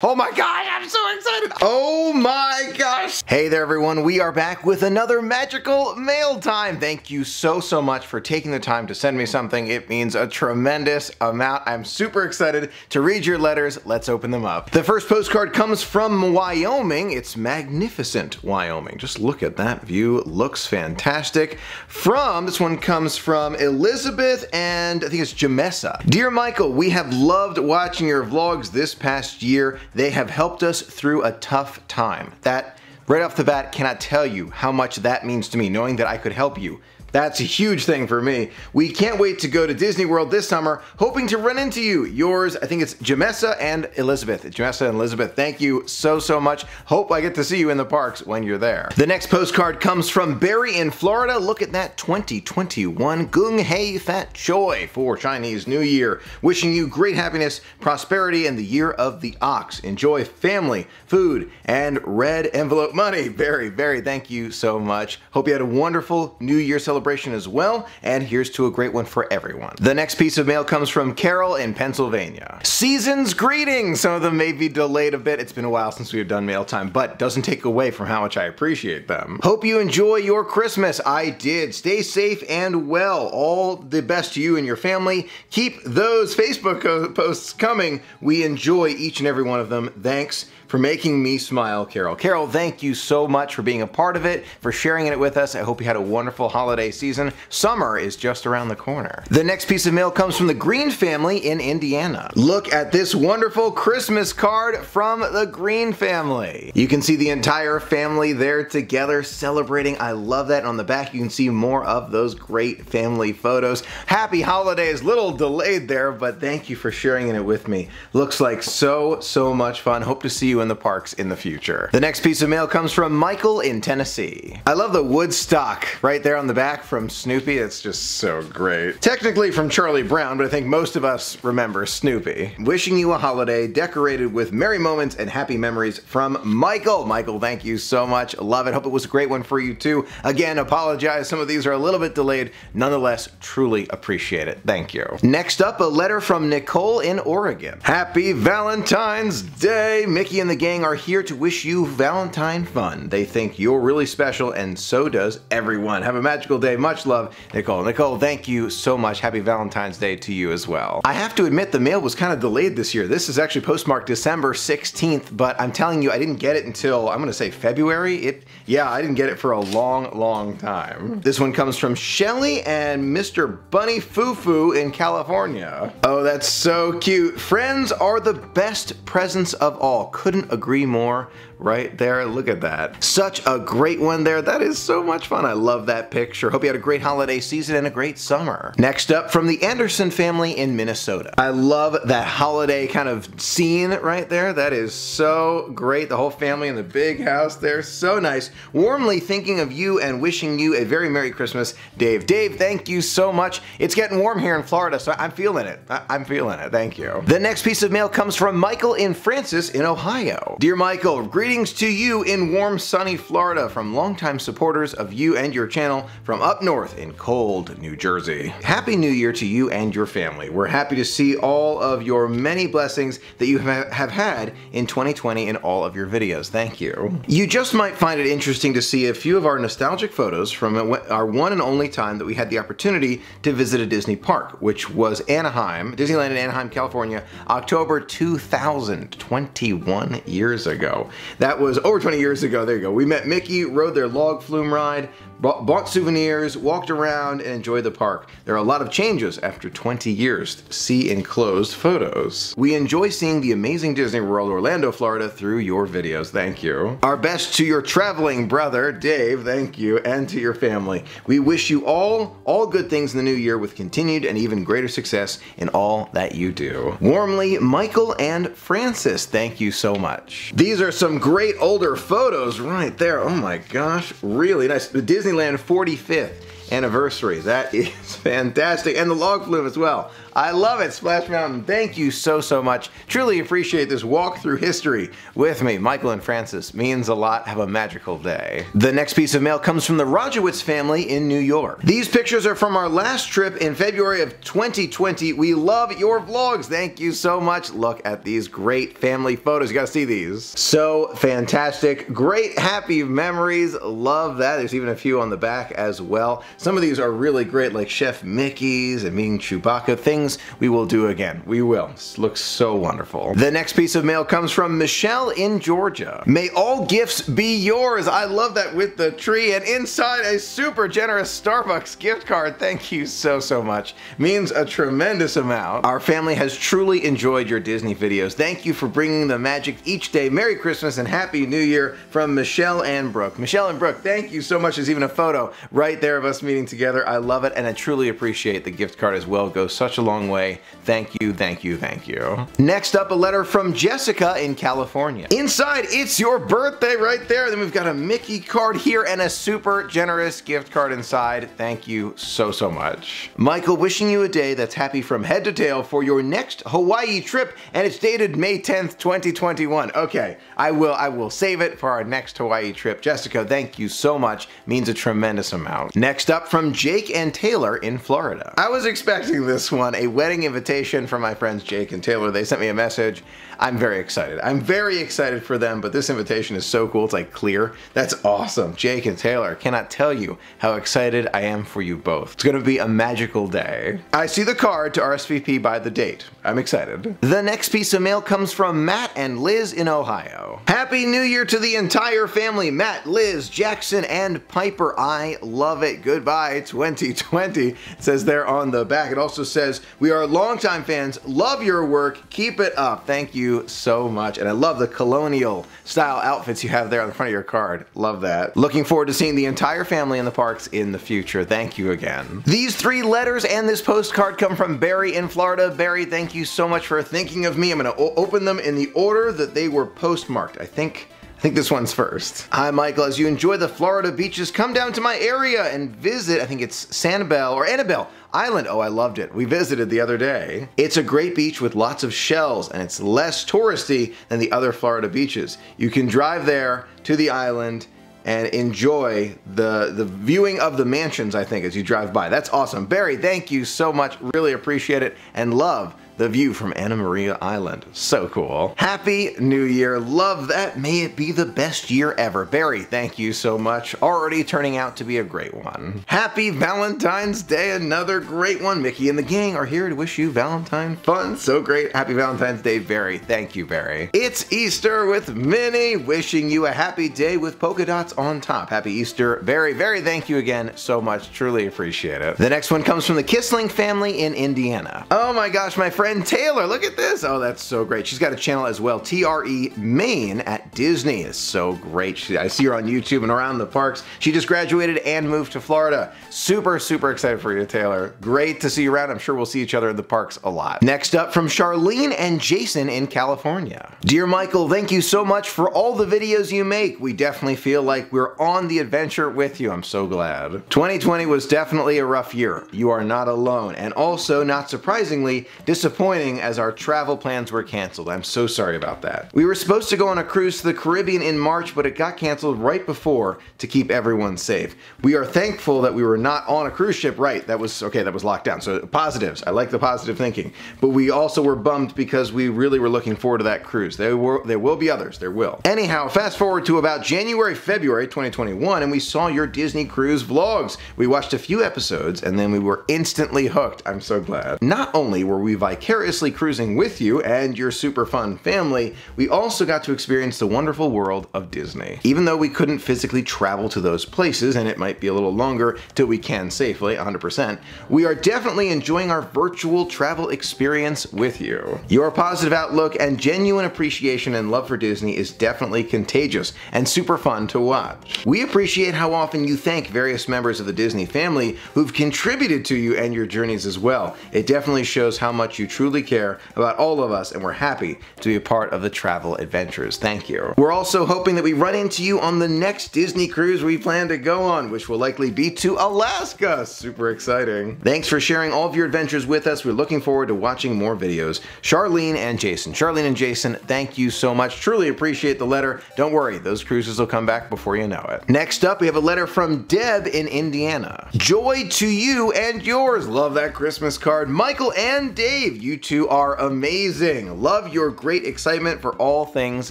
Oh my god, I'm so excited! Oh my gosh! Hey there everyone, we are back with another magical mail time! Thank you so much for taking the time to send me something. It means a tremendous amount. I'm super excited to read your letters. Let's open them up. The first postcard comes from Wyoming. It's magnificent, Wyoming. Just look at that view. Looks fantastic. This one comes from Elizabeth and I think it's Jamessa. Dear Michael, we have loved watching your vlogs this past year. They have helped us through a tough time. That, right off the bat, cannot tell you how much that means to me, knowing that I could help you. That's a huge thing for me. We can't wait to go to Disney World this summer, hoping to run into you. Yours, I think it's Jamessa and Elizabeth. Jamessa and Elizabeth, thank you so much. Hope I get to see you in the parks when you're there. The next postcard comes from Barry in Florida. Look at that, 2021 Gung Hei Fat Choi for Chinese New Year. Wishing you great happiness, prosperity, and the year of the ox. Enjoy family, food, and red envelope money. Barry, thank you so much. Hope you had a wonderful New Year celebration. As well, and here's to a great one for everyone. The next piece of mail comes from Carol in Pennsylvania. Season's greetings! Some of them may be delayed a bit. It's been a while since we have done mail time, but doesn't take away from how much I appreciate them. Hope you enjoy your Christmas. I did. Stay safe and well. All the best to you and your family. Keep those Facebook posts coming. We enjoy each and every one of them. Thanks for making me smile, Carol. Carol, thank you so much for being a part of it, for sharing it with us. I hope you had a wonderful holiday season. Summer is just around the corner. The next piece of mail comes from the Green family in Indiana. Look at this wonderful Christmas card from the Green family. You can see the entire family there together celebrating. I love that. On the back, you can see more of those great family photos. Happy holidays, little delayed there, but thank you for sharing it with me. Looks like so much fun. Hope to see you in the parks in the future. The next piece of mail comes from Michael in Tennessee. I love the Woodstock right there on the back from Snoopy. It's just so great. Technically from Charlie Brown, but I think most of us remember Snoopy. Wishing you a holiday decorated with merry moments and happy memories from Michael. Michael, thank you so much. Love it. Hope it was a great one for you too. Again, apologize. Some of these are a little bit delayed. Nonetheless, truly appreciate it. Thank you. Next up, a letter from Nicole in Oregon. Happy Valentine's Day. Mickey and the gang are here to wish you Valentine fun. They think you're really special, and so does everyone. Have a magical day. Much love, Nicole. Nicole, thank you so much. Happy Valentine's Day to you as well. I have to admit the mail was kind of delayed this year. This is actually postmarked December 16th, but I'm telling you, I didn't get it until, I'm gonna say February. Yeah, I didn't get it for a long time. This one comes from Shelly and Mr. Bunny Fufu in California. Oh, that's so cute. Friends are the best presents of all. Couldn't agree more right there. Look at that. Such a great one there. That is so much fun. I love that picture. Hope you had a great holiday season and a great summer. Next up, from the Anderson family in Minnesota. I love that holiday kind of scene right there. That is so great. The whole family in the big house there. So nice. Warmly thinking of you and wishing you a very Merry Christmas, Dave. Dave, thank you so much. It's getting warm here in Florida, so I'm feeling it. I'm feeling it. Thank you. The next piece of mail comes from Michael in Francis in Ohio. Dear Michael, greetings to you in warm, sunny Florida from longtime supporters of you and your channel from up north in cold New Jersey. Happy New Year to you and your family. We're happy to see all of your many blessings that you have had in 2020 in all of your videos. Thank you. You just might find it interesting to see a few of our nostalgic photos from our one and only time that we had the opportunity to visit a Disney park, which was Anaheim, Disneyland in Anaheim, California, October 2021. Years ago. That was over 20 years ago. There you go. We met Mickey, rode their log flume ride, bought souvenirs, walked around, and enjoyed the park. There are a lot of changes after 20 years. See enclosed photos. We enjoy seeing the amazing Disney World Orlando, Florida through your videos. Thank you. Our best to your traveling brother, Dave, thank you, and to your family. We wish you all good things in the new year with continued and even greater success in all that you do. Warmly, Michael and Francis, thank you so much. These are some great older photos right there. Oh my gosh, really nice. The Disneyland 45th anniversary. That is fantastic. And the log flume as well. I love it, Splash Mountain. Thank you so, so much. Truly appreciate this walk through history with me, Michael and Francis. Means a lot. Have a magical day. The next piece of mail comes from the Rajewitz family in New York. These pictures are from our last trip in February of 2020. We love your vlogs. Thank you so much. Look at these great family photos. You gotta see these. So fantastic. Great happy memories. Love that. There's even a few on the back as well. Some of these are really great, like Chef Mickey's and meeting Chewbacca, things we will do again. We will. This looks so wonderful. The next piece of mail comes from Michelle in Georgia. May all gifts be yours. I love that with the tree and inside a super generous Starbucks gift card. Thank you so, so much. Means a tremendous amount. Our family has truly enjoyed your Disney videos. Thank you for bringing the magic each day. Merry Christmas and Happy New Year from Michelle and Brooke. Michelle and Brooke, thank you so much. There's even a photo right there of us meeting together. I love it, and I truly appreciate the gift card as well. Goes such a long way. Thank you, thank you, thank you. Next up, a letter from Jessica in California. Inside, it's your birthday right there. Then we've got a Mickey card here and a super generous gift card inside. Thank you so, so much. Michael, wishing you a day that's happy from head to tail for your next Hawaii trip, and it's dated May 10th, 2021. Okay, I will save it for our next Hawaii trip. Jessica, thank you so much. Means a tremendous amount. Next up from Jake and Taylor in Florida. I was expecting this one, a wedding invitation from my friends Jake and Taylor. They sent me a message. I'm very excited. I'm very excited for them, but this invitation is so cool. It's like clear. That's awesome. Jake and Taylor, cannot tell you how excited I am for you both. It's gonna be a magical day. I see the card to RSVP by the date. I'm excited. The next piece of mail comes from Matt and Liz in Ohio. Happy New Year to the entire family. Matt, Liz, Jackson, and Piper. I love it. Goodbye 2020. It says there on the back. It also says, we are longtime fans. Love your work. Keep it up. Thank you so much. And I love the colonial style outfits you have there on the front of your card. Love that. Looking forward to seeing the entire family in the parks in the future. Thank you again. These three letters and this postcard come from Barry in Florida. Barry, thank you so much for thinking of me. I'm going to open them in the order that they were postmarked. I think this one's first. Hi, Michael. As you enjoy the Florida beaches, come down to my area and visit, I think it's Sanibel or Annabelle Island. Oh, I loved it. We visited the other day. It's a great beach with lots of shells, and it's less touristy than the other Florida beaches. You can drive there to the island and enjoy the viewing of the mansions, I think, as you drive by. That's awesome. Barry, thank you so much. Really appreciate it and love the view from Anna Maria Island. So cool. Happy New Year. Love that. May it be the best year ever. Barry, thank you so much. Already turning out to be a great one. Happy Valentine's Day. Another great one. Mickey and the gang are here to wish you Valentine fun. So great. Happy Valentine's Day, Barry. Thank you, Barry. It's Easter with Minnie. Wishing you a happy day with polka dots on top. Happy Easter, Barry. Barry, thank you again so much. Truly appreciate it. The next one comes from the Kissling family in Indiana. Oh my gosh, my friend Taylor, look at this. Oh, that's so great. She's got a channel as well, TRE Maine at Disney. It's so great. I see her on YouTube and around the parks. She just graduated and moved to Florida. Super, super excited for you, Taylor. Great to see you around. I'm sure we'll see each other in the parks a lot. Next up from Charlene and Jason in California. Dear Michael, thank you so much for all the videos you make. We definitely feel like we're on the adventure with you. I'm so glad. 2020 was definitely a rough year. You are not alone. And also, not surprisingly, disappointing as our travel plans were canceled. I'm so sorry about that. We were supposed to go on a cruise to the Caribbean in March, but it got canceled right before to keep everyone safe. We are thankful that we were not on a cruise ship, right? That was, okay, that was locked down. So positives, I like the positive thinking. But we also were bummed because we really were looking forward to that cruise. There will be others, there will. Anyhow, fast forward to about January, February 2021, and we saw your Disney cruise vlogs. We watched a few episodes and then we were instantly hooked. I'm so glad. Not only were we vicariously cruising with you and your super fun family, we also got to experience the wonderful world of Disney. Even though we couldn't physically travel to those places, and it might be a little longer till we can safely, 100%, we are definitely enjoying our virtual travel experience with you. Your positive outlook and genuine appreciation and love for Disney is definitely contagious and super fun to watch. We appreciate how often you thank various members of the Disney family who've contributed to you and your journeys as well. It definitely shows how much you truly care about all of us, and we're happy to be a part of the travel adventures. Thank you. We're also hoping that we run into you on the next Disney cruise we plan to go on, which will likely be to Alaska. Super exciting. Thanks for sharing all of your adventures with us. We're looking forward to watching more videos. Charlene and Jason. Charlene and Jason, thank you so much. Truly appreciate the letter. Don't worry, those cruises will come back before you know it. Next up, we have a letter from Deb in Indiana. Joy to you and yours. Love that Christmas card. Michael and Dave, you two are amazing. Love your great excitement for all things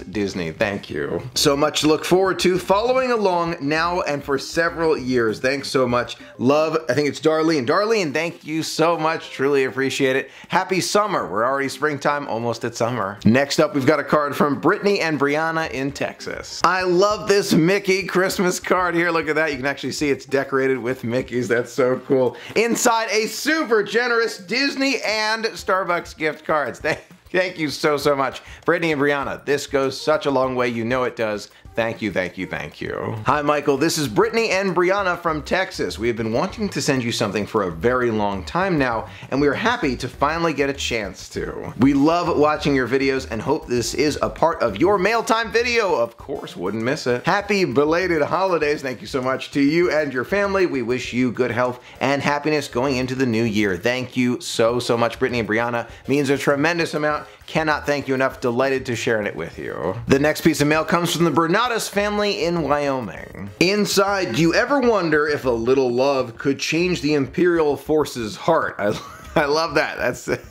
Disney. Thank you. So much to look forward to following along now and for several years. Thanks so much. Love, I think it's Darlene. Darlene, thank you so much. Truly appreciate it. Happy summer. We're already springtime, almost at summer. Next up, we've got a card from Brittany and Brianna in Texas. I love this Mickey Christmas card here. Look at that. You can actually see it's decorated with Mickeys. That's so cool. Inside, a super generous Disney and Starbucks gift cards. Thank you so, so much. Brittany and Brianna, this goes such a long way. You know it does. Thank you, thank you, thank you. Hi, Michael. This is Brittany and Brianna from Texas. We have been wanting to send you something for a very long time now, and we are happy to finally get a chance to. We love watching your videos and hope this is a part of your mail time video. Of course, wouldn't miss it. Happy belated holidays. Thank you so much to you and your family. We wish you good health and happiness going into the new year. Thank you so, so much, Brittany and Brianna. Means a tremendous amount. Cannot thank you enough. Delighted to sharing it with you. The next piece of mail comes from the Bernardo family in Wyoming. Inside, do you ever wonder if a little love could change the Imperial Force's heart? I love that.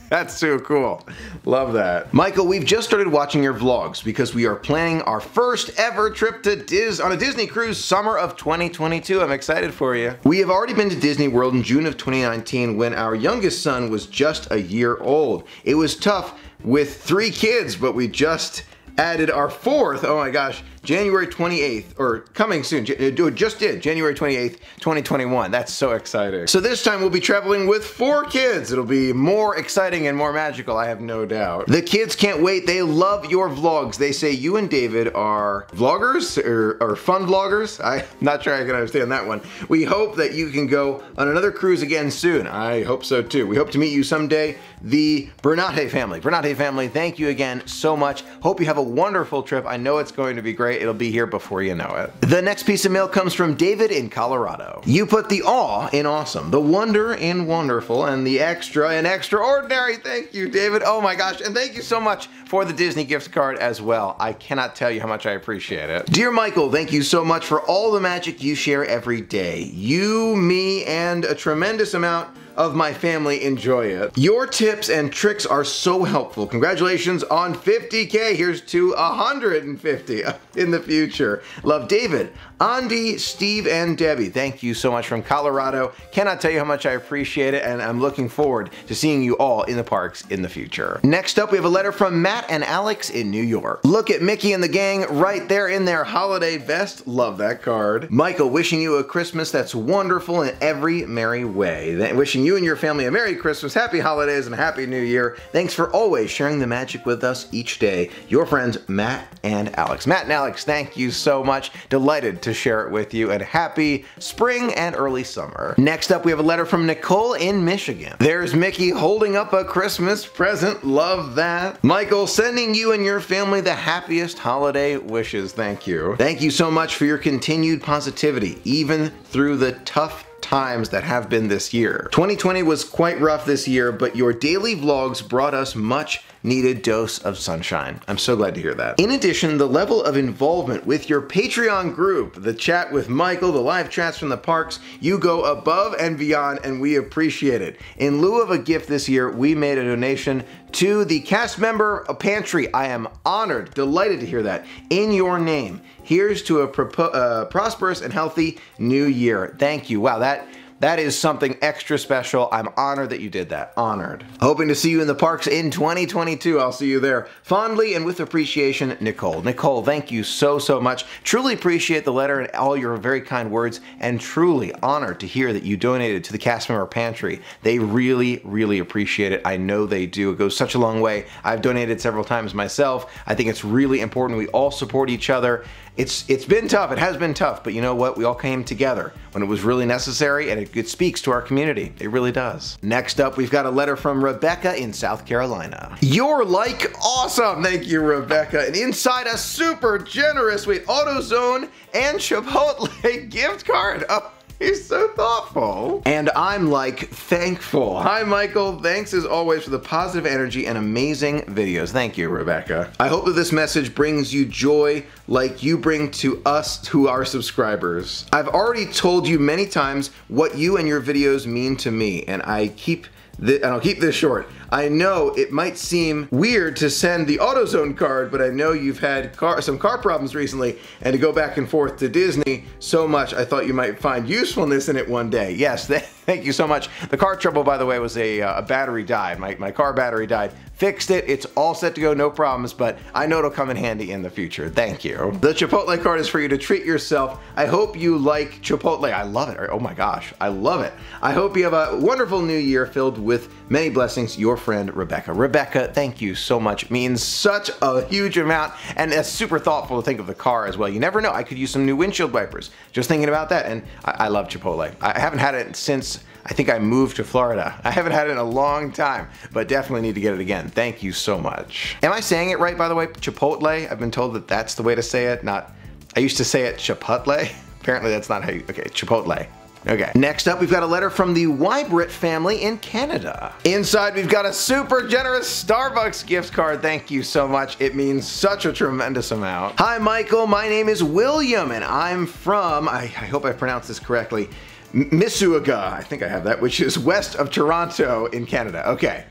That's so cool. Love that. Michael, we've just started watching your vlogs because we are planning our first ever trip to Disney cruise summer of 2022. I'm excited for you. We have already been to Disney World in June of 2019 when our youngest son was just a year old. It was tough with 3 kids, but we just added our 4th, oh my gosh, January 28th, or coming soon, just did, January 28th, 2021. That's so exciting. So this time we'll be traveling with 4 kids. It'll be more exciting and more magical, I have no doubt. The kids can't wait. They love your vlogs. They say you and David are vloggers or fun vloggers. I'm not sure I can understand that one. We hope that you can go on another cruise again soon. I hope so too. We hope to meet you someday. The Bernate family. Bernate family, thank you again so much. Hope you have a wonderful trip. I know it's going to be great. It'll be here before you know it. The next piece of mail comes from David in Colorado. You put the awe in awesome, the wonder in wonderful, and the extra in extraordinary. Thank you, David. Oh my gosh, and thank you so much for the Disney gift card as well. I cannot tell you how much I appreciate it. Dear Michael, thank you so much for all the magic you share every day. You, me, and a tremendous amount of my family enjoy it. Your tips and tricks are so helpful. Congratulations on 50K. Here's to 150 in the future. Love, David, Andy, Steve, and Debbie. Thank you so much from Colorado. Cannot tell you how much I appreciate it, and I'm looking forward to seeing you all in the parks in the future. Next up, we have a letter from Matt and Alex in New York. Look at Mickey and the gang right there in their holiday vest. Love that card. Michael, wishing you a Christmas that's wonderful in every merry way. Wishing you and your family a Merry Christmas, Happy Holidays, and a Happy New Year. Thanks for always sharing the magic with us each day. Your friends, Matt and Alex. Matt and Alex, thank you so much. Delighted to share it with you, and happy spring and early summer. Next up, we have a letter from Nicole in Michigan. There's Mickey holding up a Christmas present. Love that. Michael, sending you and your family the happiest holiday wishes. Thank you. Thank you so much for your continued positivity, even through the tough times that have been this year. 2020 was quite rough this year, but your daily vlogs brought us much needed dose of sunshine. I'm so glad to hear that. In addition, the level of involvement with your Patreon group, the chat with Michael, the live chats from the parks, you go above and beyond, and we appreciate it. In lieu of a gift this year, we made a donation to the cast member pantry. I am honored, delighted to hear that. In your name, here's to a prosperous and healthy new year. Thank you. Wow, that is something extra special. I'm honored that you did that. Honored. Hoping to see you in the parks in 2022. I'll see you there. Fondly and with appreciation, Nicole. Nicole, thank you so, so much. Truly appreciate the letter and all your very kind words, and truly honored to hear that you donated to the cast member pantry. They really, really appreciate it. I know they do. It goes such a long way. I've donated several times myself. I think it's really important we all support each other. It's been tough. It has been tough, but you know what? We all came together when it was really necessary, and it It speaks to our community. It really does. Next up, we've got a letter from Rebecca in South Carolina. You're like awesome. Thank you, Rebecca. And inside a super generous, wait, AutoZone and Chipotle gift card. Oh. He's so thoughtful. And I'm like thankful. Hi Michael, thanks as always for the positive energy and amazing videos. Thank you, Rebecca. I hope that this message brings you joy like you bring to us who are subscribers. I've already told you many times what you and your videos mean to me, and I'll keep this short. I know it might seem weird to send the AutoZone card, but I know you've had some car problems recently, and to go back and forth to Disney so much, I thought you might find usefulness in it one day. Yes, thank you so much. The car trouble, by the way, was a battery died. My car battery died. Fixed it, it's all set to go, no problems, but I know it'll come in handy in the future. Thank you. The Chipotle card is for you to treat yourself. I hope you like Chipotle. I love it. Oh my gosh, I love it. I hope you have a wonderful new year filled with many blessings. Your friend, Rebecca. Rebecca, thank you so much. Means such a huge amount, and it's super thoughtful to think of the car as well. You never know, I could use some new windshield wipers. Just thinking about that, and I love Chipotle. I haven't had it since I think I moved to Florida. I haven't had it in a long time, but definitely need to get it again. Thank you so much. Am I saying it right, by the way? Chipotle? I've been told that that's the way to say it, not, I used to say it Chipotle. Apparently that's not how you, okay, Chipotle. Okay. Next up, we've got a letter from the Wybrit family in Canada. Inside, we've got a super generous Starbucks gift card. Thank you so much. It means such a tremendous amount. Hi, Michael. My name is William, and I'm from, I hope I pronounced this correctly, Mississauga, I think I have that, which is west of Toronto in Canada. Okay,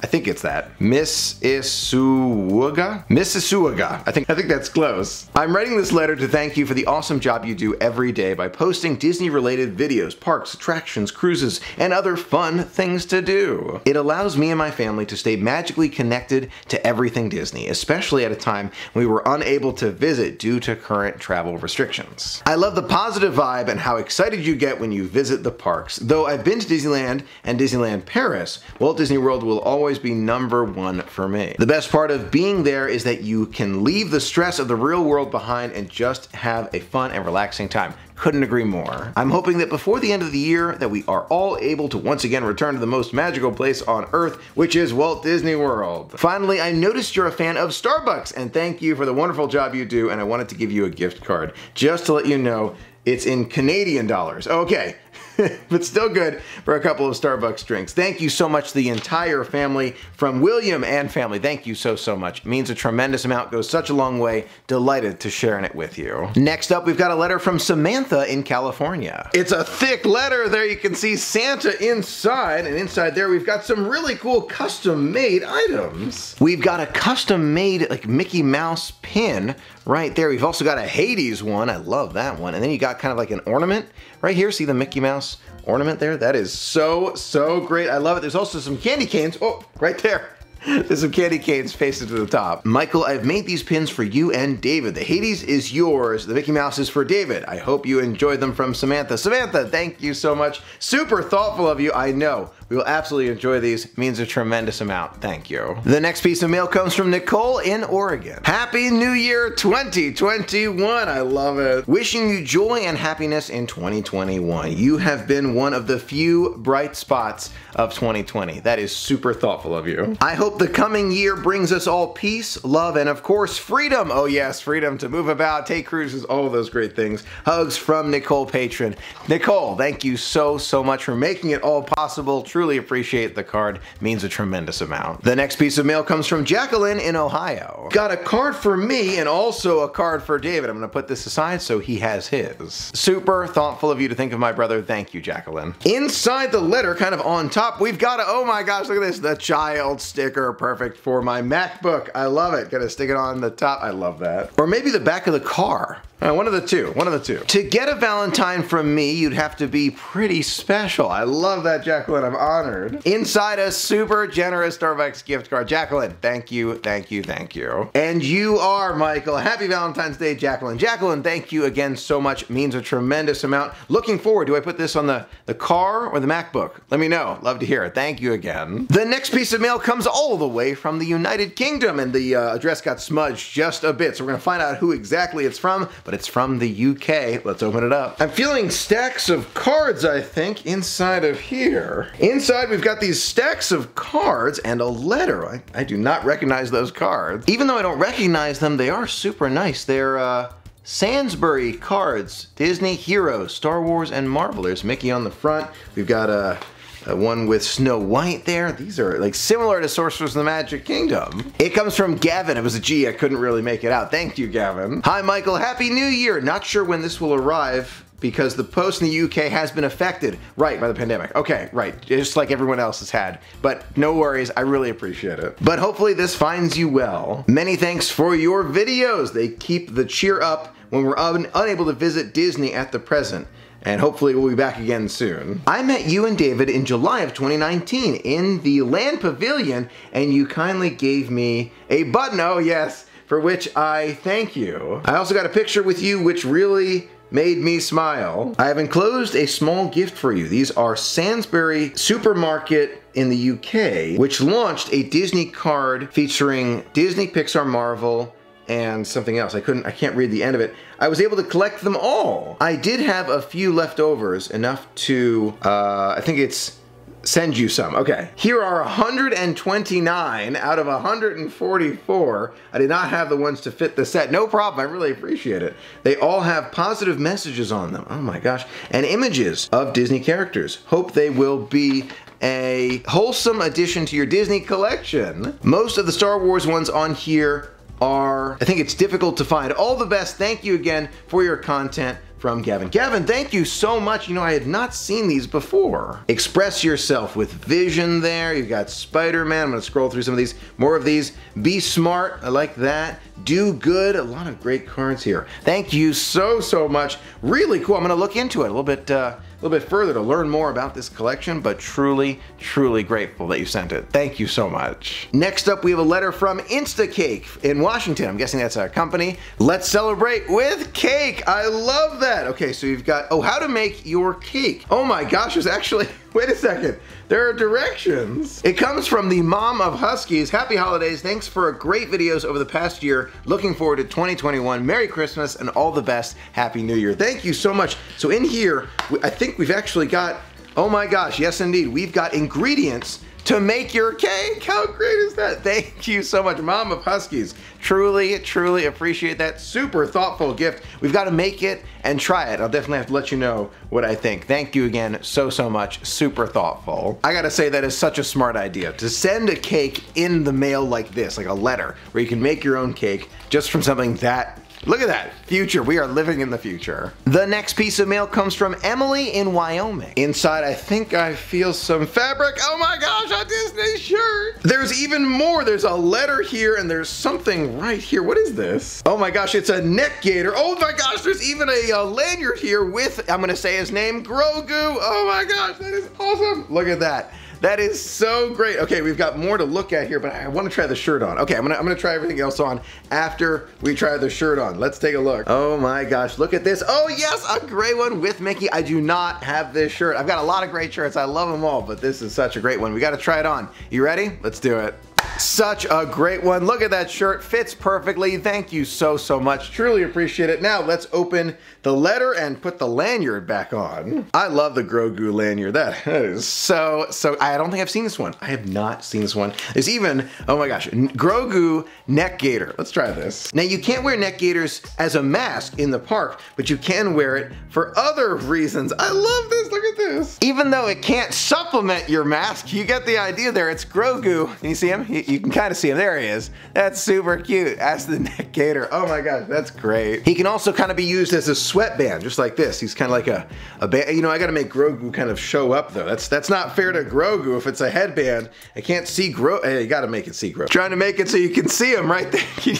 I think it's that. Mississauga? Mississauga. I think that's close. I'm writing this letter to thank you for the awesome job you do every day by posting Disney-related videos, parks, attractions, cruises, and other fun things to do. It allows me and my family to stay magically connected to everything Disney, especially at a time we were unable to visit due to current travel restrictions. I love the positive vibe and how excited you get when you visit the parks. Though I've been to Disneyland and Disneyland Paris, Walt Disney World will always be number one for me. The best part of being there is that you can leave the stress of the real world behind and just have a fun and relaxing time. Couldn't agree more. I'm hoping that before the end of the year that we are all able to once again return to the most magical place on earth, which is Walt Disney World. Finally, I noticed you're a fan of Starbucks, and thank you for the wonderful job you do, and I wanted to give you a gift card. Just to let you know, it's in Canadian dollars. Okay. But still good for a couple of Starbucks drinks. Thank you so much to the entire family from William and family. Thank you so, so much. It means a tremendous amount, goes such a long way. Delighted to sharing it with you. Next up, we've got a letter from Samantha in California. It's a thick letter. There you can see Santa inside, and inside there we've got some really cool custom-made items. We've got a custom-made like Mickey Mouse pin right there. We've also got a Hades one. I love that one. And then you got kind of like an ornament right here. See the Mickey Mouse ornament there? That is so, so great. I love it. There's also some candy canes. Oh, right there. There's some candy canes pasted to the top. Michael, I've made these pins for you and David. The Hades is yours. The Mickey Mouse is for David. I hope you enjoyed them from Samantha. Samantha, thank you so much. Super thoughtful of you. I know. We will absolutely enjoy these. It means a tremendous amount. Thank you. The next piece of mail comes from Nicole in Oregon. Happy New Year 2021. I love it. Wishing you joy and happiness in 2021. You have been one of the few bright spots of 2020. That is super thoughtful of you. I hope the coming year brings us all peace, love, and of course, freedom. Oh yes, freedom to move about, take cruises, all of those great things. Hugs from Nicole Patron. Nicole, thank you so, so much for making it all possible. Truly appreciate the card. Means a tremendous amount. The next piece of mail comes from Jacqueline in Ohio. Got a card for me and also a card for David. I'm gonna put this aside so he has his. Super thoughtful of you to think of my brother. Thank you, Jacqueline. Inside the letter, kind of on top, we've got a, oh my gosh, look at this, the child sticker, perfect for my MacBook. I love it. Gonna stick it on the top. I love that. Or maybe the back of the car. One of the two, one of the two. To get a Valentine from me, you'd have to be pretty special. I love that, Jacqueline. I'm honored. Inside a super generous Starbucks gift card. Jacqueline, thank you, thank you, thank you. And you are, Michael. Happy Valentine's Day, Jacqueline. Jacqueline, thank you again so much. Means a tremendous amount. Looking forward. Do I put this on the car or the MacBook? Let me know. Love to hear it. Thank you again. The next piece of mail comes all the way from the United Kingdom, and the address got smudged just a bit, so we're gonna find out who exactly it's from, but it's from the UK. Let's open it up. I'm feeling stacks of cards, I think, inside of here. Inside, we've got these stacks of cards and a letter. I do not recognize those cards. Even though I don't recognize them, they are super nice. They're, Sainsbury cards, Disney Heroes, Star Wars, and Marvel. There's Mickey on the front. We've got one with Snow White there. These are like similar to Sorcerers in the Magic Kingdom. It comes from Gavin. It was a G. I couldn't really make it out. Thank you, Gavin. Hi, Michael. Happy New Year. Not sure when this will arrive, because the post in the UK has been affected, right, by the pandemic. Okay, right, just like everyone else has had. But no worries, I really appreciate it. But hopefully this finds you well. Many thanks for your videos. They keep the cheer up when we're unable to visit Disney at the present. And hopefully we'll be back again soon. I met you and David in July of 2019 in the Land Pavilion, and you kindly gave me a button, oh yes, for which I thank you. I also got a picture with you, which really made me smile. I have enclosed a small gift for you. These are Sainsbury Supermarket in the UK, which launched a Disney card featuring Disney, Pixar, Marvel, and something else. I can't read the end of it. I was able to collect them all. I did have a few leftovers, enough to, I think it's send you some. Okay. Here are 129 out of 144. I did not have the ones to fit the set. No problem. I really appreciate it. They all have positive messages on them. Oh my gosh. And images of Disney characters. Hope they will be a wholesome addition to your Disney collection. Most of the Star Wars ones on here are, I think it's difficult to find. All the best. Thank you again for your content. From Gavin. Gavin, thank you so much. You know, I had not seen these before. Express yourself with Vision there. You've got Spider-Man. I'm gonna scroll through some of these, more of these. Be smart, I like that. Do good, a lot of great cards here. Thank you so, so much. Really cool, I'm gonna look into it a little bit further to learn more about this collection, but truly, truly grateful that you sent it. Thank you so much. Next up, we have a letter from Instacake in Washington. I'm guessing that's our company. Let's celebrate with cake. I love that. Okay, so you've got, oh, how to make your cake. Oh my gosh, there's actually, wait a second. There are directions. It comes from the mom of Huskies. Happy holidays. Thanks for great videos over the past year. Looking forward to 2021. Merry Christmas and all the best. Happy New Year. Thank you so much. So in here, I think we've actually got, oh my gosh, yes indeed. We've got ingredients to make your cake. How great is that? Thank you so much, Mom of Huskies. Truly, truly appreciate that. Super thoughtful gift. We've got to make it and try it. I'll definitely have to let you know what I think. Thank you again so, so much. Super thoughtful. I gotta say, that is such a smart idea, to send a cake in the mail like this, like a letter, where you can make your own cake just from something that, look at that, future. We are living in the future. The next piece of mail comes from Emily in Wyoming. Inside, I think I feel some fabric. Oh my gosh, a Disney shirt. There's even more. There's a letter here and there's something right here. What is this? Oh my gosh, it's a neck gaiter. Oh my gosh, there's even a lanyard here with, I'm gonna say his name, Grogu. Oh my gosh, that is awesome. Look at that. That is so great. Okay, we've got more to look at here, but I wanna try the shirt on. Okay, I'm gonna try everything else on after we try the shirt on. Let's take a look. Oh my gosh, look at this. Oh yes, a gray one with Mickey. I do not have this shirt. I've got a lot of great shirts. I love them all, but this is such a great one. We gotta try it on. You ready? Let's do it. Such a great one. Look at that shirt. Fits perfectly. Thank you so, so much. Truly appreciate it. Now let's open the letter and put the lanyard back on. I love the Grogu lanyard. That is so, so, I don't think I've seen this one. I have not seen this one. There's even, oh my gosh, Grogu neck gaiter. Let's try this. Now you can't wear neck gaiters as a mask in the park, but you can wear it for other reasons. I love this. Look at this. Even though it can't supplement your mask, you get the idea there. It's Grogu. Can you see him? You can kind of see him, there he is. That's super cute. That's the neck gaiter. Oh my gosh, that's great. He can also kind of be used as a sweatband, just like this. He's kind of like a band. You know, I gotta make Grogu kind of show up though. That's not fair to Grogu if it's a headband. I can't see Grogu. Hey, you gotta make it see Grogu. Trying to make it so you can see him right there.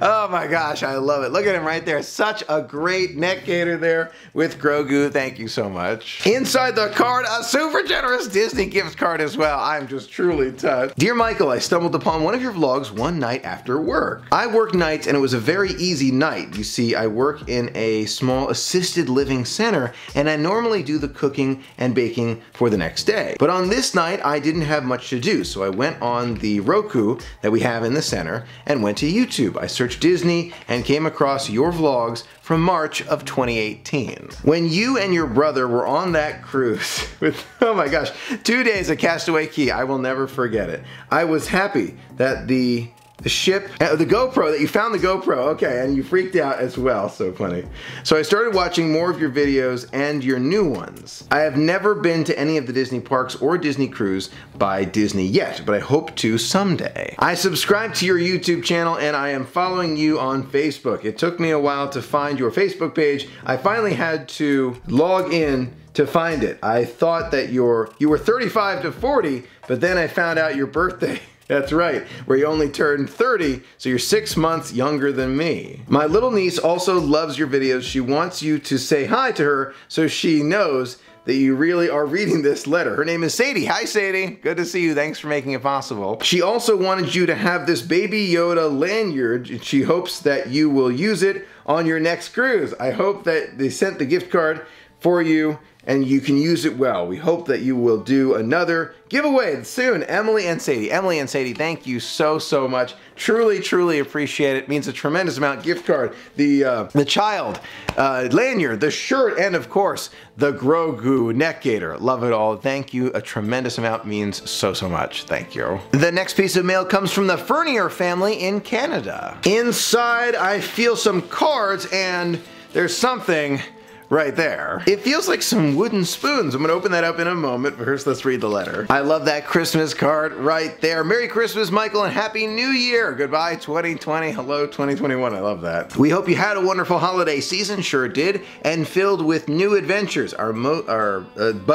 Oh my gosh, I love it. Look at him right there. Such a great neck gaiter there with Grogu. Thank you so much. Inside the card, a super generous Disney gift card as well. I'm just truly touched. Dear Michael, I stumbled upon one of your vlogs one night after work. I work nights and it was a very easy night. You see, I work in a small assisted living center and I normally do the cooking and baking for the next day. But on this night, I didn't have much to do, so I went on the Roku that we have in the center and went to YouTube. I searched Disney and came across your vlogs from March of 2018. When you and your brother were on that cruise with, oh my gosh, 2 days of Castaway Key, I will never forget it. I was happy that the ship, the GoPro, that you found the GoPro, okay, and you freaked out as well, so funny. So I started watching more of your videos and your new ones. I have never been to any of the Disney parks or Disney cruise by Disney yet, but I hope to someday. I subscribed to your YouTube channel and I am following you on Facebook. It took me a while to find your Facebook page. I finally had to log in to find it. I thought that you were 35 to 40, but then I found out your birthday. That's right, where you only turned 30, so you're 6 months younger than me. My little niece also loves your videos. She wants you to say hi to her so she knows that you really are reading this letter. Her name is Sadie. Hi, Sadie. Good to see you. Thanks for making it possible. She also wanted you to have this Baby Yoda lanyard. She hopes that you will use it on your next cruise. I hope that they sent the gift card for you and you can use it well. We hope that you will do another giveaway soon, Emily and Sadie. Emily and Sadie, thank you so, so much. Truly, truly appreciate it. It means a tremendous amount. Gift card, the child, lanyard, the shirt, and of course, the Grogu neck gaiter. Love it all. Thank you. A tremendous amount means so, so much. Thank you. The next piece of mail comes from the Fernier family in Canada. Inside, I feel some cards and there's something right there. It feels like some wooden spoons. I'm gonna open that up in a moment. First, let's read the letter. I love that Christmas card right there. Merry Christmas, Michael, and Happy New Year. Goodbye, 2020. Hello, 2021. I love that. We hope you had a wonderful holiday season. Sure did. And filled with new adventures. But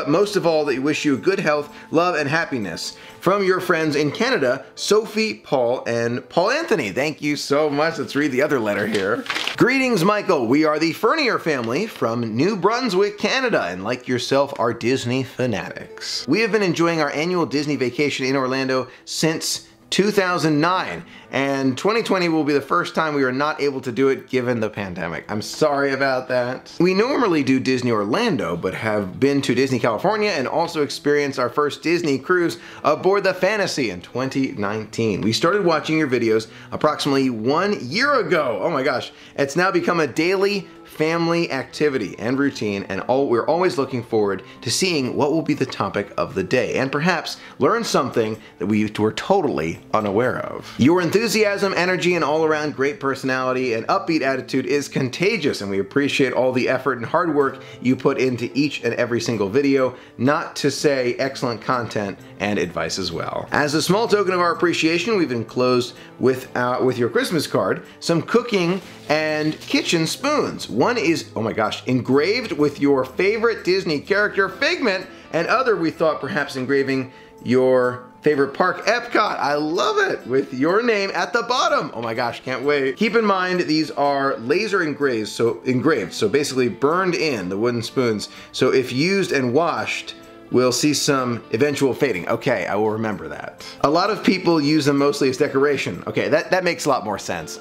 most of all, that we wish you good health, love, and happiness. From your friends in Canada, Sophie, Paul, and Paul Anthony. Thank you so much. Let's read the other letter here. Greetings, Michael. We are the Fernier family from New Brunswick, Canada, and like yourself, are Disney fanatics. We have been enjoying our annual Disney vacation in Orlando since 2009, and 2020 will be the first time we are not able to do it given the pandemic. I'm sorry about that. We normally do Disney Orlando, but have been to Disney California and also experienced our first Disney cruise aboard the Fantasy in 2019. We started watching your videos approximately 1 year ago. Oh my gosh. It's now become a daily family activity and routine, and we're always looking forward to seeing what will be the topic of the day and perhaps learn something that we were totally unaware of. Your enthusiasm, energy, and all-around great personality and upbeat attitude is contagious, and we appreciate all the effort and hard work you put into each and every single video, not to say excellent content and advice as well. As a small token of our appreciation, we've enclosed with your Christmas card some cooking and kitchen spoons. One is, oh my gosh, engraved with your favorite Disney character, Figment, and other we thought perhaps engraving your favorite park, Epcot. I love it, with your name at the bottom. Oh my gosh, can't wait. Keep in mind these are laser engraved, so basically burned in, the wooden spoons. So if used and washed, we'll see some eventual fading. Okay, I will remember that. A lot of people use them mostly as decoration. Okay, that makes a lot more sense.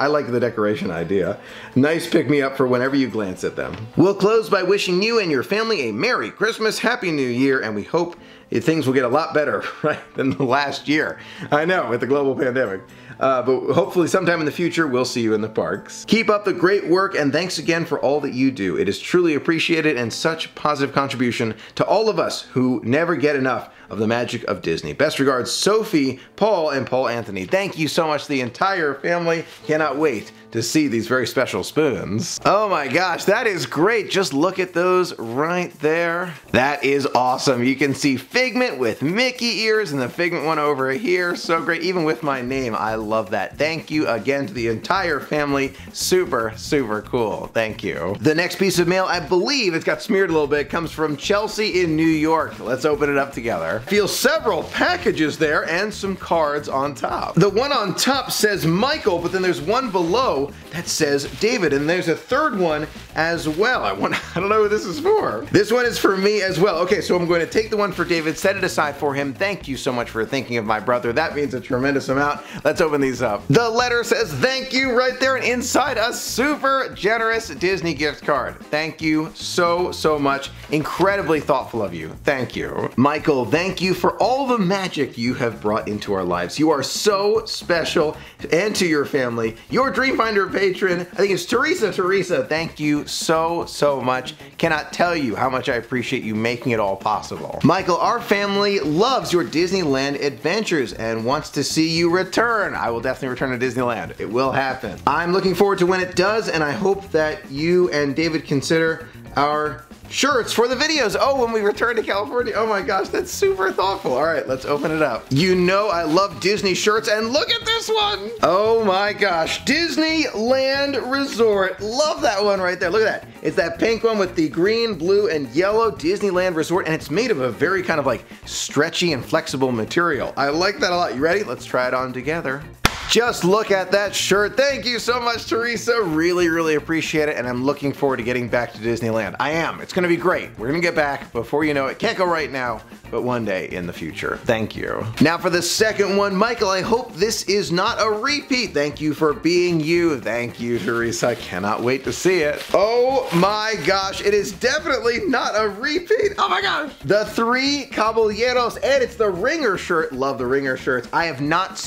I like the decoration idea. Nice pick-me-up for whenever you glance at them. We'll close by wishing you and your family a Merry Christmas, Happy New Year, and we hope things will get a lot better, right, than the last year. I know, with the global pandemic. But hopefully sometime in the future, we'll see you in the parks. Keep up the great work, and thanks again for all that you do. It is truly appreciated and such positive contribution to all of us who never get enough of the magic of Disney. Best regards, Sophie, Paul, and Paul Anthony. Thank you so much, the entire family. Cannot wait to see these very special spoons. Oh my gosh, that is great. Just look at those right there. That is awesome. You can see Figment with Mickey ears and the Figment one over here. So great, even with my name, I love that. Thank you again to the entire family. Super, super cool. Thank you. The next piece of mail, I believe it's got smeared a little bit, comes from Chelsea in New York. Let's open it up together. Taylor feels several packages there and some cards on top. The one on top says Michael, but then there's one below that says David, and there's a third one as well. I don't know who this is for. This one is for me as well. Okay, so I'm going to take the one for David, set it aside for him. Thank you so much for thinking of my brother. That means a tremendous amount. Let's open these up. The letter says thank you right there, and inside a super generous Disney gift card. Thank you so, so much. Incredibly thoughtful of you. Thank you. Michael, thank you for all the magic you have brought into our lives. You are so special, and to your family. Your Dreamfinder patron, I think it's Teresa. Teresa, thank you so, so much. Cannot tell you how much I appreciate you making it all possible. Michael, our family loves your Disneyland adventures and wants to see you return. I will definitely return to Disneyland. It will happen. I'm looking forward to when it does, and I hope that you and David consider our shirts for the videos. Oh, when we return to California. Oh my gosh, that's super thoughtful. All right, let's open it up. You know I love Disney shirts, and look at this one. Oh my gosh, Disneyland Resort. Love that one right there. Look at that. It's that pink one with the green, blue, and yellow, Disneyland Resort, and it's made of a very kind of like stretchy and flexible material. I like that a lot. You ready? Let's try it on together. Just look at that shirt. Thank you so much, Teresa. Really, really appreciate it, and I'm looking forward to getting back to Disneyland. I am. It's gonna be great. We're gonna get back before you know it. Can't go right now, but one day in the future. Thank you. Now for the second one, Michael, I hope this is not a repeat. Thank you for being you. Thank you, Teresa. I cannot wait to see it. Oh my gosh, it is definitely not a repeat. Oh my gosh. The Three Caballeros, and it's the Ringer shirt. Love the Ringer shirts. I have not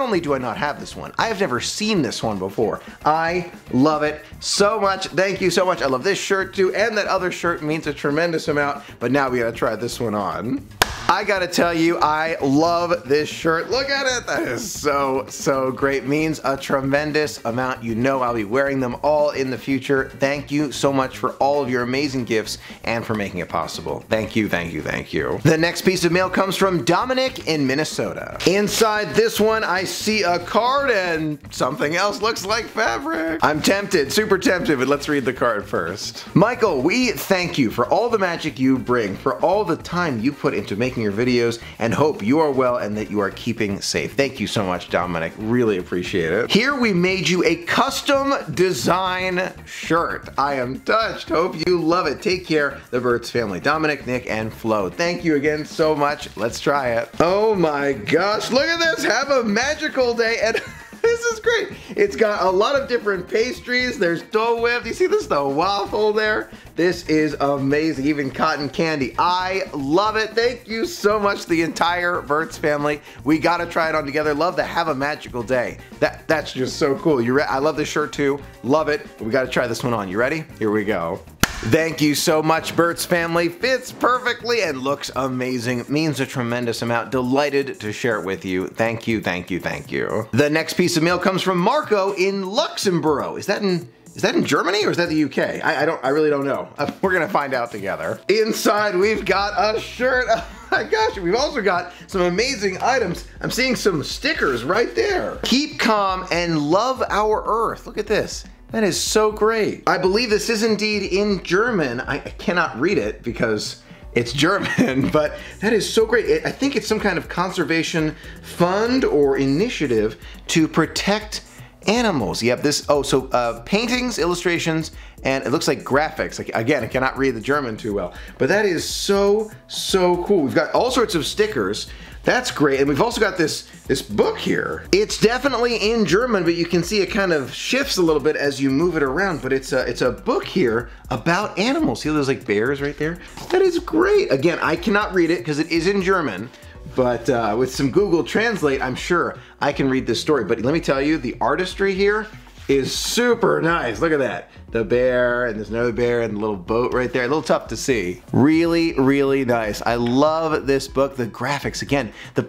only do I not have this one, I have never seen this one before. I love it so much. Thank you so much. I love this shirt too, and that other shirt means a tremendous amount, but now we gotta try this one on. I gotta tell you, I love this shirt. Look at it. That is so, so great. Means a tremendous amount. You know I'll be wearing them all in the future. Thank you so much for all of your amazing gifts and for making it possible. Thank you, thank you, thank you. The next piece of mail comes from Dominic in Minnesota. Inside this one, I see a card and something else looks like fabric. I'm tempted, super tempted, but let's read the card first. Michael, we thank you for all the magic you bring, for all the time you put into making your videos, and hope you are well and that you are keeping safe. Thank you so much, Dominic. Really appreciate it. Here we made you a custom design shirt. I am touched. Hope you love it. Take care, the Burt's family. Dominic, Nick, and Flo. Thank you again so much. Let's try it. Oh my gosh, look at this. Have a magical day and this is great. It's got a lot of different pastries. There's Dole Whip. You see this, the waffle there? This is amazing. Even cotton candy. I love it. Thank you so much, the entire Burt's family. We gotta try it on together. Love to have a magical day. That's just so cool. I love this shirt too. Love it. We gotta try this one on. You ready? Here we go. Thank you so much, Burt's family. Fits perfectly and looks amazing. Means a tremendous amount. Delighted to share it with you. Thank you, thank you, thank you. The next piece of mail comes from Marco in Luxembourg. Is that in Germany or is that the UK? I really don't know. We're gonna find out together. Inside, we've got a shirt. Oh my gosh, we've also got some amazing items. I'm seeing some stickers right there. Keep calm and love our Earth. Look at this. That is so great. I believe this is indeed in German. I cannot read it because it's German, but that is so great. I think it's some kind of conservation fund or initiative to protect animals. Yep, this, oh, so paintings, illustrations, and it looks like graphics. Like, again, I cannot read the German too well, but that is so, so cool. We've got all sorts of stickers. That's great, and we've also got this book here. It's definitely in German, but you can see it kind of shifts a little bit as you move it around, but it's a book here about animals. See those like bears right there? That is great. Again, I cannot read it because it is in German, but with some Google Translate, I'm sure I can read this story. But let me tell you, the artistry here is super nice. Look at that. The bear, and there's another bear, and the little boat right there. A little tough to see. Really, really nice. I love this book. The graphics, again, the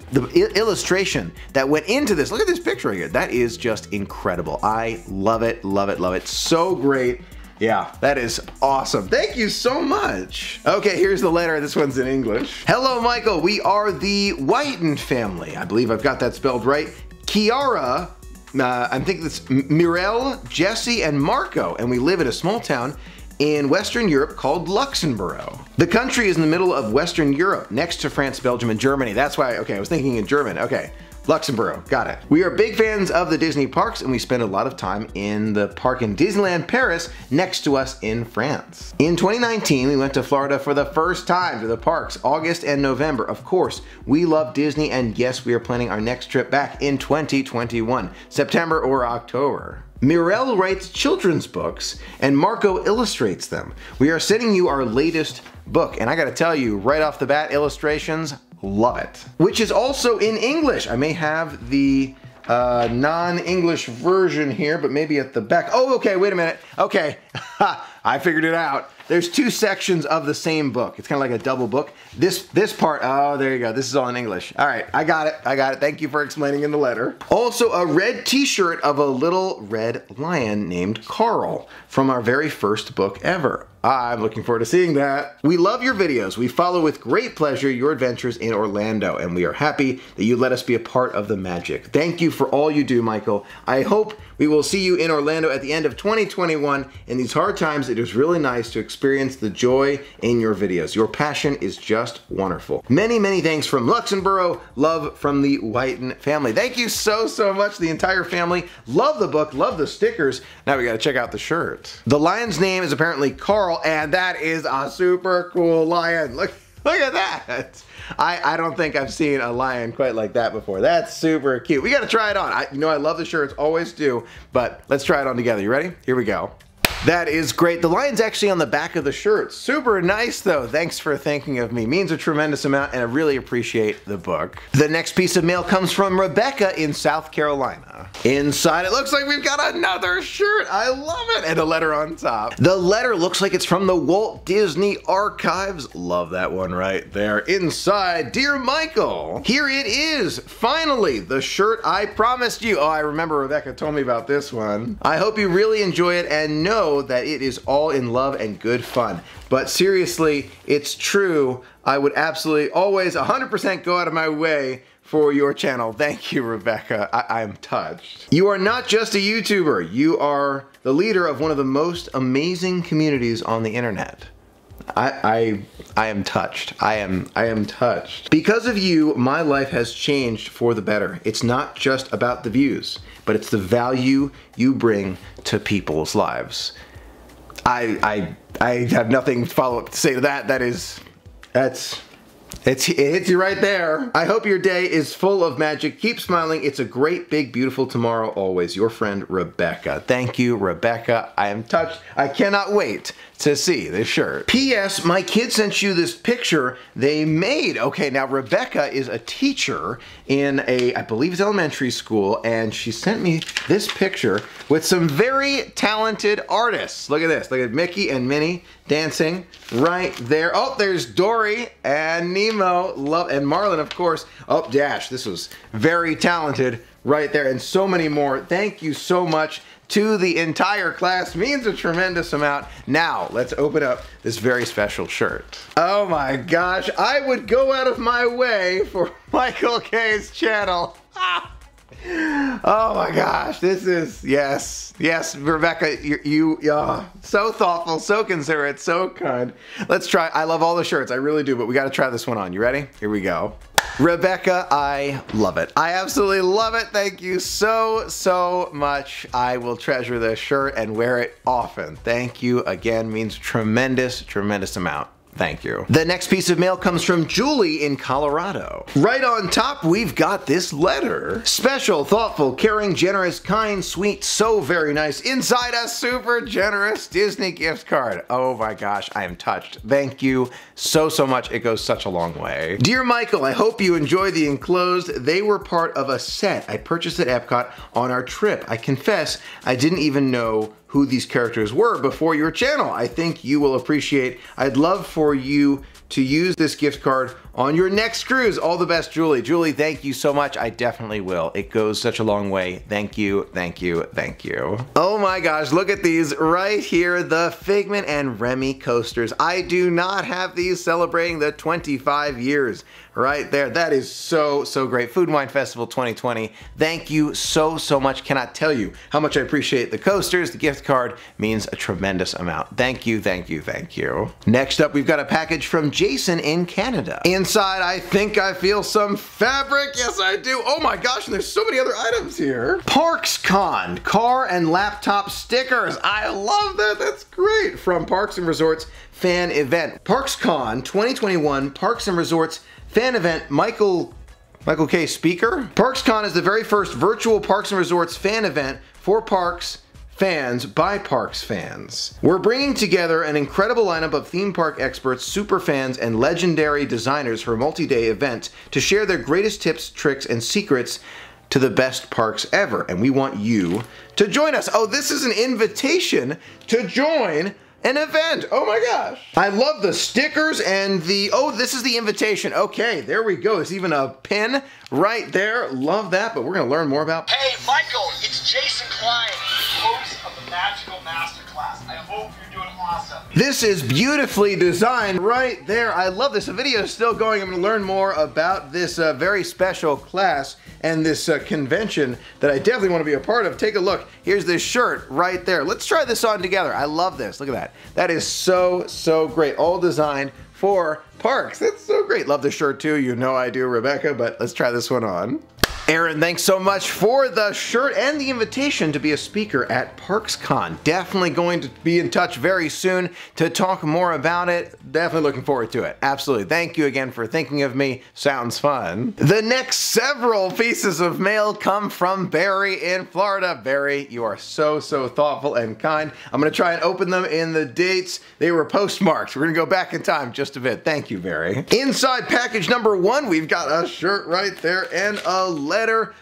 illustration that went into this. Look at this picture right here. That is just incredible. I love it, love it, love it. So great. Yeah, that is awesome. Thank you so much. Okay, here's the letter. This one's in English. Hello, Michael. We are the Whiten family. I believe I've got that spelled right. Kiara, I'm thinking it's Mirelle, Jesse, and Marco, and we live in a small town in Western Europe called Luxembourg. The country is in the middle of Western Europe, next to France, Belgium, and Germany. That's why, okay, I was thinking in German, okay. Luxembourg, got it. We are big fans of the Disney parks and we spend a lot of time in the park in Disneyland Paris next to us in France. In 2019, we went to Florida for the first time to the parks, August and November. Of course, we love Disney and yes, we are planning our next trip back in 2021, September or October. Mirelle writes children's books and Marco illustrates them. We are sending you our latest book and I gotta tell you right off the bat, illustrations, love it. Which is also in English. I may have the non-English version here, but maybe at the back. Oh, okay, wait a minute. Okay, I figured it out. There's two sections of the same book. It's kind of like a double book. This part, oh, there you go. This is all in English. All right, I got it, I got it. Thank you for explaining in the letter. Also, a red t-shirt of a little red lion named Carl from our very first book ever. I'm looking forward to seeing that. We love your videos. We follow with great pleasure your adventures in Orlando, and we are happy that you let us be a part of the magic. Thank you for all you do, Michael. I hope we will see you in Orlando at the end of 2021. In these hard times, it is really nice to experience the joy in your videos. Your passion is just wonderful. Many, many thanks from Luxembourg. Love from the Whiten family. Thank you so, so much, the entire family. Love the book, love the stickers. Now we gotta check out the shirt. The lion's name is apparently Carl, and that is a super cool lion. Look at that. I don't think I've seen a lion quite like that before. That's super cute. We gotta try it on. You know I love the shirts, always do, but let's try it on together. You ready? Here we go. That is great. The lion's actually on the back of the shirt. Super nice though. Thanks for thinking of me. Means a tremendous amount and I really appreciate the book. The next piece of mail comes from Rebecca in South Carolina. Inside it looks like we've got another shirt. I love it. And a letter on top. The letter looks like it's from the Walt Disney Archives. Love that one right there. Inside, dear Michael, here it is. Finally, the shirt I promised you. Oh, I remember Rebecca told me about this one. I hope you really enjoy it and know that it is all in love and good fun. But seriously, it's true. I would absolutely always 100% go out of my way for your channel. Thank you, Rebecca. I'm touched. You are not just a YouTuber. You are the leader of one of the most amazing communities on the internet. I am touched. I am touched. Because of you, my life has changed for the better. It's not just about the views, but it's the value you bring to people's lives. I have nothing follow-up to say to that. It hits you right there. I hope your day is full of magic. Keep smiling. It's a great, big, beautiful tomorrow always. Your friend, Rebecca. Thank you, Rebecca. I am touched. I cannot wait to see this shirt. P.S. My kid sent you this picture they made. Okay, now Rebecca is a teacher in a, I believe it's elementary school, and she sent me this picture with some very talented artists. Look at this. Look at Mickey and Minnie dancing right there. Oh, there's Dory and Nemo, love, and Marlin, of course. Oh, Dash, this was very talented right there, and so many more. Thank you so much to the entire class. Means a tremendous amount. Now, let's open up this very special shirt. Oh my gosh, I would go out of my way for Michael K's channel. Oh my gosh, this is, yes, Rebecca, you so thoughtful, so considerate, so kind. Let's try, I love all the shirts, I really do, but we gotta try this one on. You ready? Here we go. Rebecca, I love it. I absolutely love it. Thank you so, so much. I will treasure this shirt and wear it often. Thank you again, means tremendous, tremendous amount. Thank you. The next piece of mail comes from Julie in Colorado. Right on top, we've got this letter. Special, thoughtful, caring, generous, kind, sweet, so very nice. Inside a super generous Disney gift card. Oh my gosh, I am touched. Thank you so, so much. It goes such a long way. Dear Michael, I hope you enjoy the enclosed. They were part of a set I purchased at Epcot on our trip. I confess, I didn't even know who these characters were before your channel. I think you will appreciate. I'd love for you to use this gift card on your next cruise. All the best, Julie. Julie, thank you so much. I definitely will. It goes such a long way. Thank you, thank you, thank you. Oh my gosh, look at these right here, the Figment and Remy coasters. I do not have these, celebrating the 25 years right there. That is so, so great. Food and Wine Festival 2020. Thank you so, so much. Cannot tell you how much I appreciate the coasters. The gift card means a tremendous amount. Thank you, thank you, thank you. Next up, we've got a package from Jason in Canada. Inside, I think I feel some fabric. Yes, I do. Oh my gosh, and there's so many other items here. Parks Con, car and laptop stickers. I love that, that's great. From Parks and Resorts fan event. Parks Con 2021 Parks and Resorts fan event, Michael K. Speaker. Parks Con is the very first virtual Parks and Resorts fan event for Parks fans by Parks fans. We're bringing together an incredible lineup of theme park experts, super fans, and legendary designers for a multi-day event to share their greatest tips, tricks, and secrets to the best parks ever. And we want you to join us. Oh, this is an invitation to join an event. Oh my gosh. I love the stickers and the, oh, this is the invitation. Okay, there we go. There's even a pin right there. Love that, but we're gonna learn more about. Hey, Michael, it's Jason Klein, host of the Magical Masterclass. I hope you're doing awesome. This is beautifully designed right there. I love this. The video is still going. I'm gonna learn more about this very special class and this convention that I definitely wanna be a part of. Take a look. Here's this shirt right there. Let's try this on together. I love this. Look at that. That is so, so great. All designed for parks. That's so great. Love the shirt too. You know I do, Rebecca, but let's try this one on. Aaron, thanks so much for the shirt and the invitation to be a speaker at ParksCon. Definitely going to be in touch very soon to talk more about it. Definitely looking forward to it. Absolutely. Thank you again for thinking of me. Sounds fun. The next several pieces of mail come from Barry in Florida. Barry, you are so, so thoughtful and kind. I'm going to try and open them in the dates they were postmarked. We're going to go back in time just a bit. Thank you, Barry. Inside package number one, we've got a shirt right there and a letter.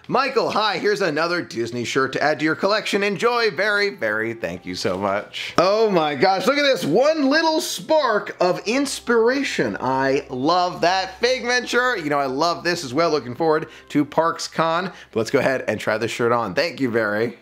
Michael, hi, here's another Disney shirt to add to your collection. Enjoy, Barry. Barry, thank you so much. Oh my gosh, look at this. One little spark of inspiration. I love that Figment shirt. You know, I love this as well. Looking forward to Parks Con. But let's go ahead and try this shirt on. Thank you, Barry.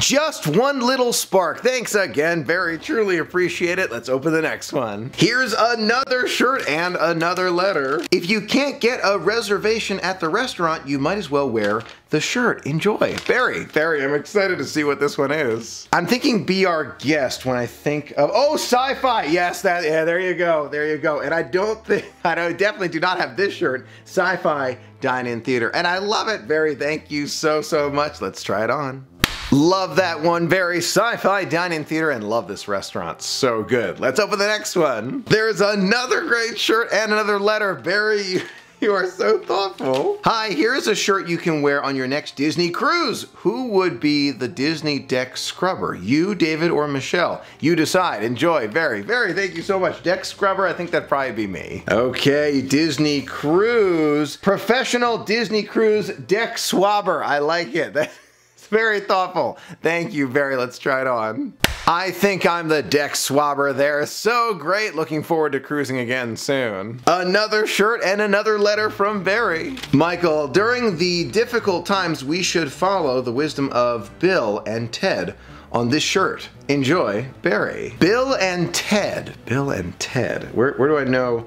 Just one little spark. Thanks again, Barry. Truly appreciate it. Let's open the next one. Here's another shirt and another letter. If you can't get a reservation at the restaurant, you might as well wear the shirt. Enjoy. Barry, Barry, I'm excited to see what this one is. I'm thinking be our guest when I think of, oh, sci-fi. Yes, that, yeah, there you go. There you go. And I don't think, definitely do not have this shirt. Sci-fi dine-in theater. And I love it, Barry. Thank you so, so much. Let's try it on. Love that one, Barry. Sci-fi dine-in theater, and love this restaurant. So good. Let's open the next one. There's another great shirt and another letter. Barry, you are so thoughtful. Hi, here's a shirt you can wear on your next Disney cruise. Who would be the Disney deck scrubber? You, David, or Michelle? You decide. Enjoy. Very, very, thank you so much. Deck scrubber, I think that'd probably be me. Okay, Disney cruise. Professional Disney cruise deck swabber. I like it. That's very thoughtful. Thank you, Barry. Let's try it on. I think I'm the deck swabber there. So great. Looking forward to cruising again soon. Another shirt and another letter from Barry. Michael, during the difficult times, we should follow the wisdom of Bill and Ted on this shirt. Enjoy, Barry. Bill and Ted. Bill and Ted. Where do I know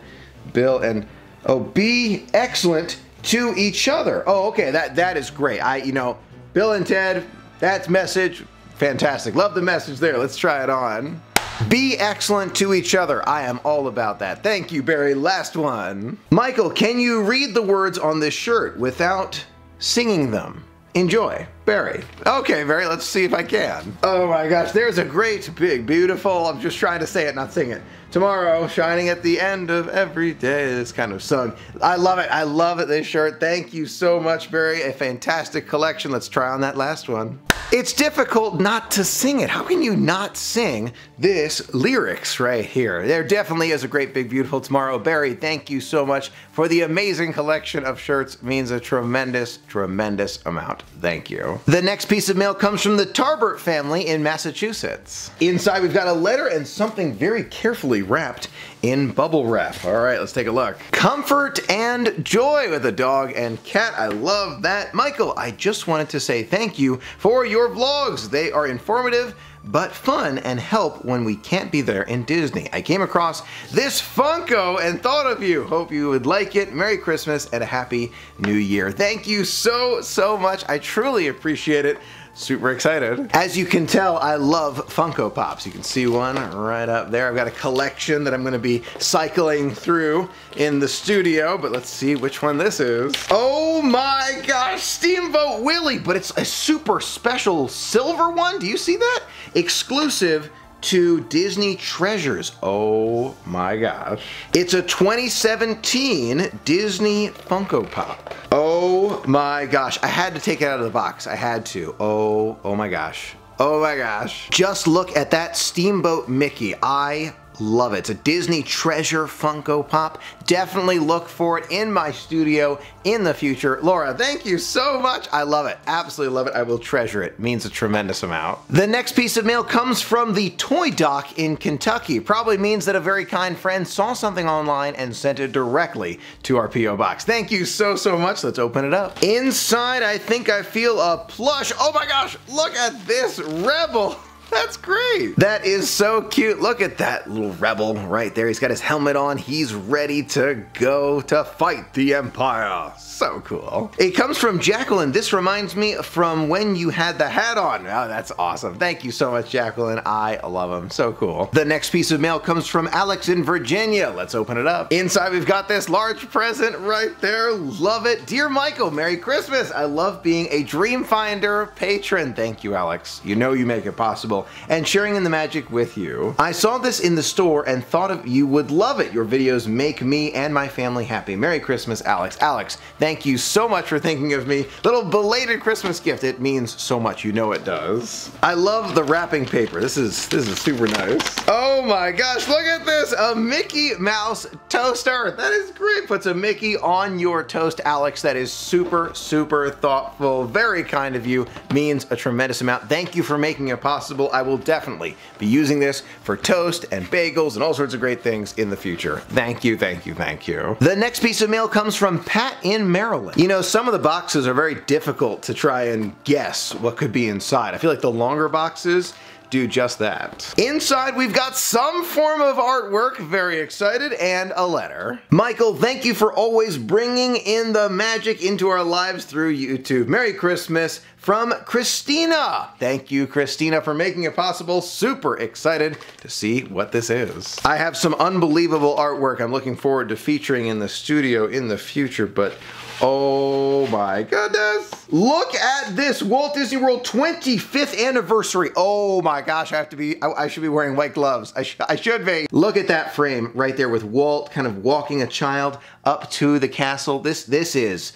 Bill and... Oh, be excellent to each other. Oh, okay. That is great. You know, Bill and Ted, that's message, fantastic. Love the message there, let's try it on. Be excellent to each other. I am all about that. Thank you, Barry. Last one. Michael, can you read the words on this shirt without singing them? Enjoy, Barry. Okay, Barry, let's see if I can. Oh my gosh, there's a great, big, beautiful, I'm just trying to say it, not sing it. Tomorrow, shining at the end of every day. It's kind of sung. I love it. I love it, this shirt. Thank you so much, Barry. A fantastic collection. Let's try on that last one. It's difficult not to sing it. How can you not sing this lyrics right here? There definitely is a great, big, beautiful tomorrow. Barry, thank you so much for the amazing collection of shirts. It means a tremendous, tremendous amount. Thank you. The next piece of mail comes from the Tarbert family in Massachusetts. Inside, we've got a letter and something very carefully wrapped in bubble wrap. All right, let's take a look. Comfort and joy with a dog and cat. I love that. Michael, I just wanted to say thank you for your vlogs. They are informative, but fun and help when we can't be there in Disney. I came across this Funko and thought of you. Hope you would like it. Merry Christmas and a Happy New Year. Thank you so, so much. I truly appreciate it. Super excited. As you can tell, I love Funko Pops. You can see one right up there. I've got a collection that I'm gonna be cycling through in the studio, but let's see which one this is. Oh my gosh, Steamboat Willie, but it's a super special silver one. Do you see that? Exclusive to Disney Treasures. Oh my gosh. It's a 2017 Disney Funko Pop. Oh my gosh. I had to take it out of the box. I had to. Oh my gosh. Oh my gosh. Just look at that Steamboat Mickey. I love it. It's a Disney Treasure Funko Pop. Definitely look for it in my studio in the future. Laura, thank you so much. I love it. Absolutely love it. I will treasure it. Means a tremendous amount. The next piece of mail comes from the Toy Doc in Kentucky. Probably means that a very kind friend saw something online and sent it directly to our P.O. Box. Thank you so, so much. Let's open it up. Inside, I think I feel a plush. Oh my gosh, look at this rebel. That's great. That is so cute. Look at that little rebel right there. He's got his helmet on. He's ready to go to fight the Empire. So cool. It comes from Jacqueline. This reminds me from when you had the hat on. Oh, that's awesome. Thank you so much, Jacqueline. I love him. So cool. The next piece of mail comes from Alex in Virginia. Let's open it up. Inside, we've got this large present right there. Love it. Dear Michael, Merry Christmas. I love being a Dreamfinder patron. Thank you, Alex. You know you make it possible. And sharing in the magic with you. I saw this in the store and thought of you would love it. Your videos make me and my family happy. Merry Christmas, Alex. Alex, thank you so much for thinking of me. Little belated Christmas gift. It means so much. You know it does. I love the wrapping paper. This is super nice. Oh my gosh, look at this. A Mickey Mouse toaster. That is great. Puts a Mickey on your toast, Alex. That is super, super thoughtful. Very kind of you. Means a tremendous amount. Thank you for making it possible. I will definitely be using this for toast and bagels and all sorts of great things in the future. Thank you, thank you, thank you. The next piece of mail comes from Pat in Maryland. You know, some of the boxes are very difficult to try and guess what could be inside. I feel like the longer boxes do just that. Inside, we've got some form of artwork, very excited, and a letter. Michael, thank you for always bringing in the magic into our lives through YouTube. Merry Christmas. From Christina. Thank you, Christina, for making it possible. Super excited to see what this is. I have some unbelievable artwork I'm looking forward to featuring in the studio in the future, but oh my goodness. Look at this Walt Disney World 25th anniversary. Oh my gosh, I should be wearing white gloves. I should be. Look at that frame right there with Walt kind of walking a child up to the castle. This is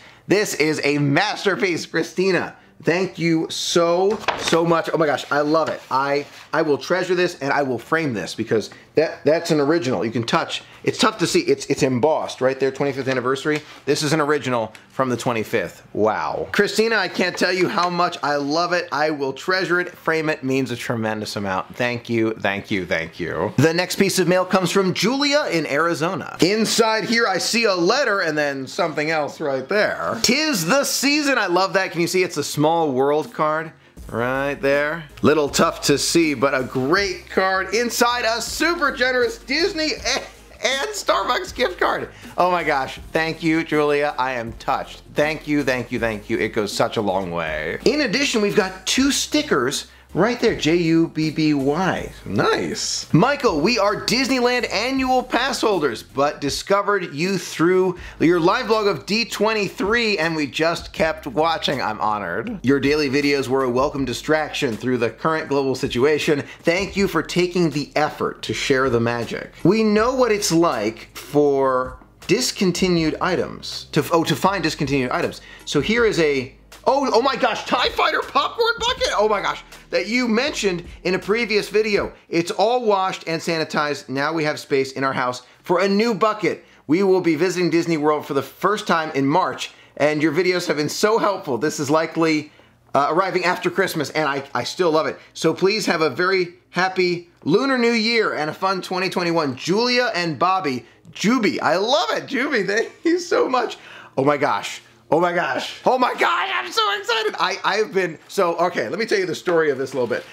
a masterpiece, Christina. Thank you so, so much. Oh my gosh, I love it. I will treasure this and I will frame this because that's an original. You can touch. It's tough to see. It's embossed right there, 25th anniversary. This is an original from the 25th. Wow. Christina, I can't tell you how much I love it. I will treasure it. Frame it means a tremendous amount. Thank you, thank you, thank you. The next piece of mail comes from Julia in Arizona. Inside here, I see a letter and then something else right there. 'Tis the season. I love that. Can you see it's a small world card right there. Little tough to see, but a great card inside a super generous Disney and Starbucks gift card. Oh my gosh, thank you, Julia. I am touched. Thank you, thank you, thank you. It goes such a long way. In addition, we've got two stickers right there, J-U-B-B-Y. Nice. Michael, we are Disneyland annual pass holders, but discovered you through your live blog of D23, and we just kept watching. I'm honored. Your daily videos were a welcome distraction through the current global situation. Thank you for taking the effort to share the magic. We know what it's like for discontinued items, to find discontinued items. So here is a, oh my gosh, TIE Fighter popcorn bucket. Oh my gosh, that you mentioned in a previous video. It's all washed and sanitized. Now we have space in our house for a new bucket. We will be visiting Disney World for the first time in March, and your videos have been so helpful. This is likely arriving after Christmas, and I still love it. So please have a very happy Lunar New Year and a fun 2021. Julia and Bobby, Juby. I love it, Juby. Thank you so much. Oh my gosh. Oh my gosh. Oh my God, I'm so excited. I've been, so, okay, let me tell you the story of this a little bit.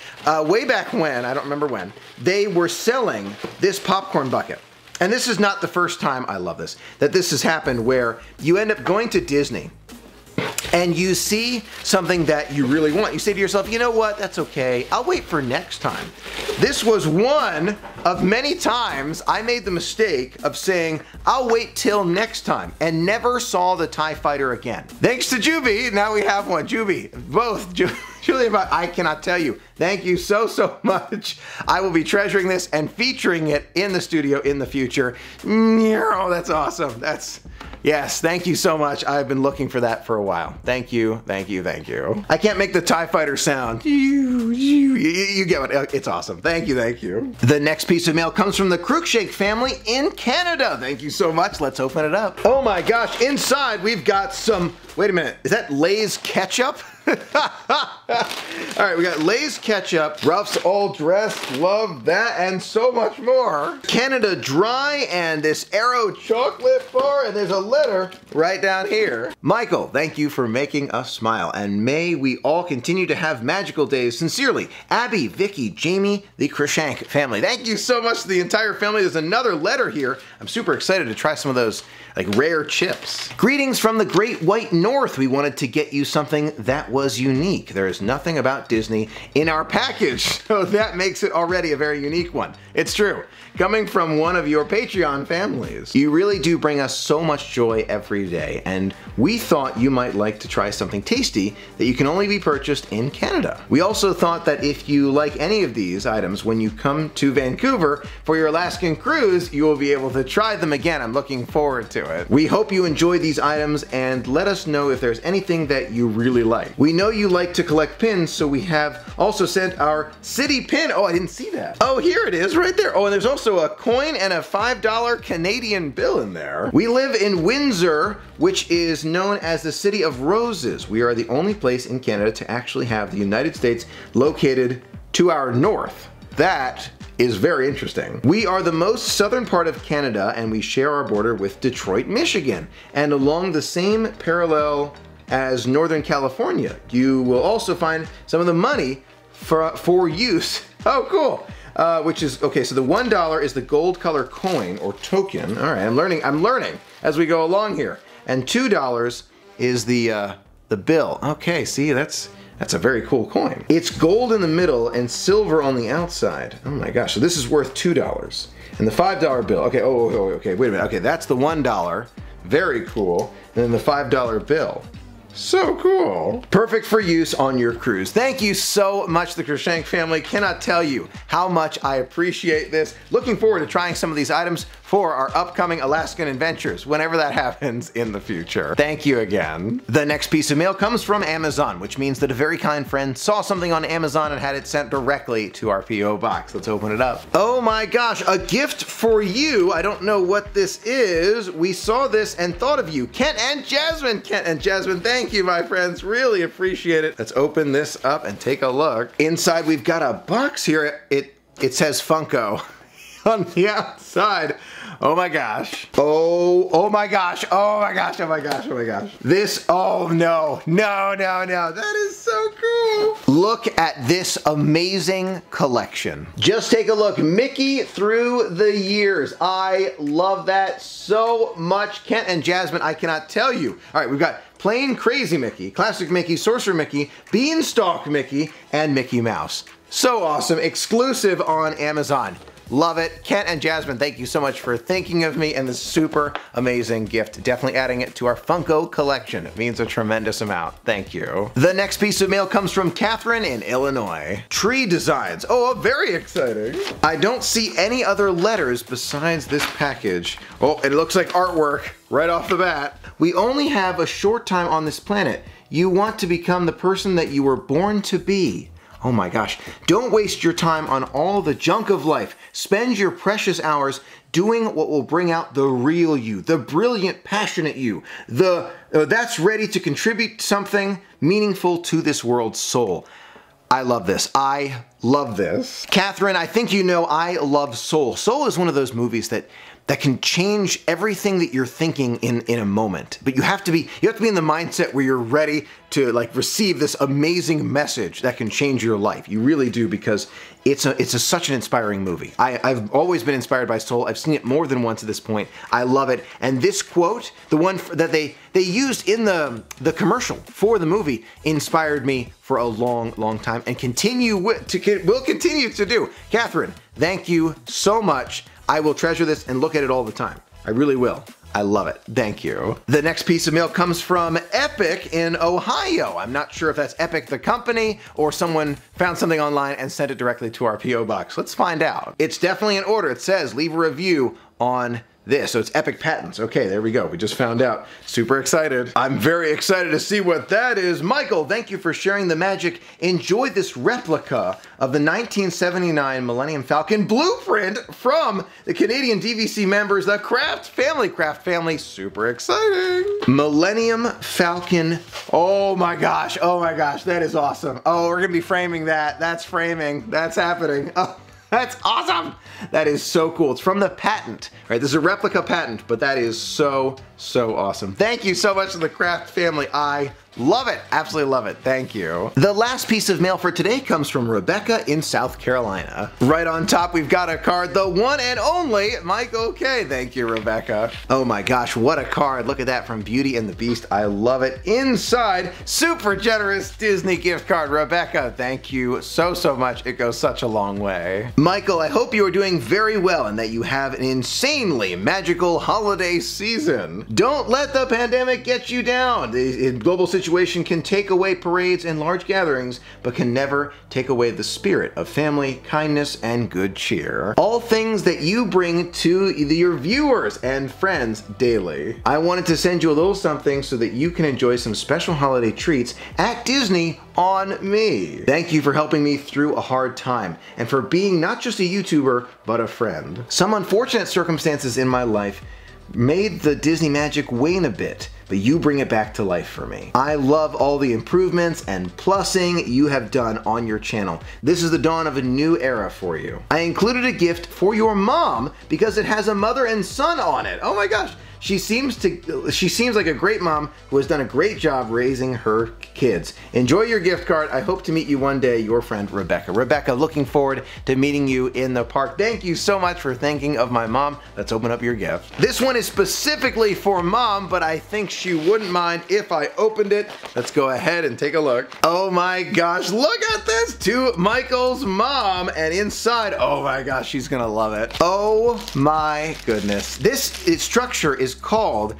Way back when, I don't remember when, they were selling this popcorn bucket. And this is not the first time, I love this, that this has happened where you end up going to Disney and you see something that you really want. You say to yourself, you know what, that's okay. I'll wait for next time. This was one of many times I made the mistake of saying, I'll wait till next time, and never saw the TIE Fighter again. Thanks to Juby, now we have one. Juby, both, Julia, I cannot tell you. Thank you so, so much. I will be treasuring this and featuring it in the studio in the future. Oh, that's awesome. That's, yes, thank you so much. I've been looking for that for a while. Thank you, thank you, thank you. I can't make the TIE Fighter sound. You get what, it's awesome. Thank you, thank you. The next piece of mail comes from the Crookshake family in Canada. Thank you so much. Let's open it up. Oh my gosh, inside we've got some, wait a minute, is that Lay's ketchup? All right, we got Lay's ketchup, Ruff's all dressed, love that, and so much more. Canada Dry and this Aero chocolate bar, and there's a letter right down here. Michael, thank you for making us smile, and may we all continue to have magical days. Sincerely, Abby, Vicky, Jamie, the Krishank family. Thank you so much to the entire family. There's another letter here. I'm super excited to try some of those like rare chips. Greetings from the Great White North. We wanted to get you something that was unique. There is nothing about Disney in our package, so that makes it already a very unique one. It's true. Coming from one of your Patreon families, you really do bring us so much joy every day, and we thought you might like to try something tasty that you can only be purchased in Canada. We also thought that if you like any of these items when you come to Vancouver for your Alaskan cruise, you will be able to try them again. I'm looking forward to it. We hope you enjoy these items, and let us know if there's anything that you really like. We know you like to collect pins, so we have also sent our city pin. Oh, I didn't see that. Oh, here it is right there. Oh, and there's also a coin and a $5 Canadian bill in there. We live in Windsor, which is known as the City of Roses. We are the only place in Canada to actually have the United States located to our north. That is very interesting. We are the most southern part of Canada, and we share our border with Detroit, Michigan, and along the same parallel as Northern California. You will also find some of the money for use. Oh, cool. Which is, okay, so the $1 is the gold color coin or token. All right, I'm learning as we go along here. And $2 is the bill. Okay, see, that's a very cool coin. It's gold in the middle and silver on the outside. Oh my gosh, so this is worth $2. And the $5 bill, okay, oh, okay, wait a minute. Okay, that's the $1, very cool. And then the $5 bill. So cool. Perfect for use on your cruise. Thank you so much, the Krishank family. Cannot tell you how much I appreciate this. Looking forward to trying some of these items for our upcoming Alaskan adventures, whenever that happens in the future. Thank you again. The next piece of mail comes from Amazon, which means that a very kind friend saw something on Amazon and had it sent directly to our P.O. box. Let's open it up. Oh my gosh, a gift for you. I don't know what this is. We saw this and thought of you. Kent and Jasmine. Kent and Jasmine, thank you, my friends. Really appreciate it. Let's open this up and take a look. Inside, we've got a box here. It says Funko on the outside. Oh my gosh. Oh my gosh. Oh my gosh. Oh my gosh. Oh my gosh. This, oh no. No, no, no. That is so cool. Look at this amazing collection. Just take a look. Mickey through the years. I love that so much. Kent and Jasmine, I cannot tell you. All right, we've got Plain Crazy Mickey, Classic Mickey, Sorcerer Mickey, Beanstalk Mickey, and Mickey Mouse. So awesome. Exclusive on Amazon. Love it. Kent and Jasmine, thank you so much for thinking of me and this super amazing gift. Definitely adding it to our Funko collection. It means a tremendous amount. Thank you. The next piece of mail comes from Catherine in Illinois. Tree designs. Oh, very exciting. I don't see any other letters besides this package. Oh, it looks like artwork right off the bat. We only have a short time on this planet. You want to become the person that you were born to be. Oh my gosh. Don't waste your time on all the junk of life. Spend your precious hours doing what will bring out the real you, the brilliant, passionate you, the that's ready to contribute something meaningful to this world's soul. I love this. I love this. Catherine, I think you know I love Soul. Soul is one of those movies that can change everything that you're thinking in a moment. But you have to be in the mindset where you're ready to like receive this amazing message that can change your life. You really do, because it's such an inspiring movie. I've always been inspired by Soul. I've seen it more than once at this point. I love it. And this quote, the one that they used in the commercial for the movie, inspired me for a long, long time and will continue to do. Catherine, thank you so much. I will treasure this and look at it all the time. I really will. I love it. Thank you. The next piece of mail comes from Epic in Ohio. I'm not sure if that's Epic the company or someone found something online and sent it directly to our P.O. box. Let's find out. It's definitely in order. It says, leave a review on this. So it's Epic Patents. Okay, there we go. We just found out. Super excited. I'm very excited to see what that is. Michael, thank you for sharing the magic. Enjoy this replica of the 1979 Millennium Falcon blueprint from the Canadian DVC members, the Kraft family. Super exciting. Millennium Falcon. Oh my gosh, that is awesome. Oh, we're gonna be framing that. That's framing, that's happening. Oh, that's awesome. That is so cool. It's from the patent, right? This is a replica patent, but that is so, so awesome. Thank you so much to the Kraft family. I love it, absolutely love it, thank you. The last piece of mail for today comes from Rebecca in South Carolina. Right on top, we've got a card, the one and only Michael K. Thank you, Rebecca. Oh my gosh, what a card. Look at that, from Beauty and the Beast. I love it. Inside, super generous Disney gift card. Rebecca, thank you so, so much. It goes such a long way. Michael, I hope you are doing very well and that you have an insanely magical holiday season. Don't let the pandemic get you down. In global situation, can take away parades and large gatherings, but can never take away the spirit of family, kindness, and good cheer. All things that you bring to your viewers and friends daily. I wanted to send you a little something so that you can enjoy some special holiday treats at Disney on me. Thank you for helping me through a hard time and for being not just a YouTuber, but a friend. Some unfortunate circumstances in my life made the Disney magic wane a bit, but you bring it back to life for me. I love all the improvements and plussing you have done on your channel. This is the dawn of a new era for you. I included a gift for your mom because it has a mother and son on it. Oh my gosh. She seems like a great mom who has done a great job raising her kids. Enjoy your gift card. I hope to meet you one day, your friend, Rebecca. Rebecca, looking forward to meeting you in the park. Thank you so much for thinking of my mom. Let's open up your gift. This one is specifically for mom, but I think she wouldn't mind if I opened it. Let's go ahead and take a look. Oh my gosh, look at this, to Michael's mom, and inside, oh my gosh, she's gonna love it. Oh my goodness. This sculpture is called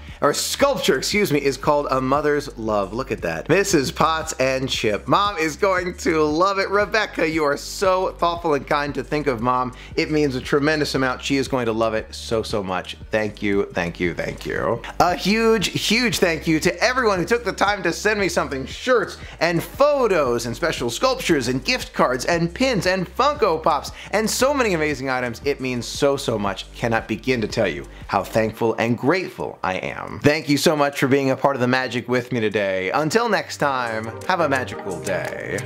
A Mother's Love. Look at that. Mrs. Potts and Chip. Mom is going to love it. Rebecca, you are so thoughtful and kind to think of mom. It means a tremendous amount. She is going to love it so, so much. Thank you, thank you, thank you. A huge, huge thank you to everyone who took the time to send me something. Shirts and photos and special sculptures and gift cards and pins and Funko Pops and so many amazing items. It means so, so much. Cannot begin to tell you how thankful and grateful I am. Thank you so much for being a part of the magic with me today. Until next time, have a magical day.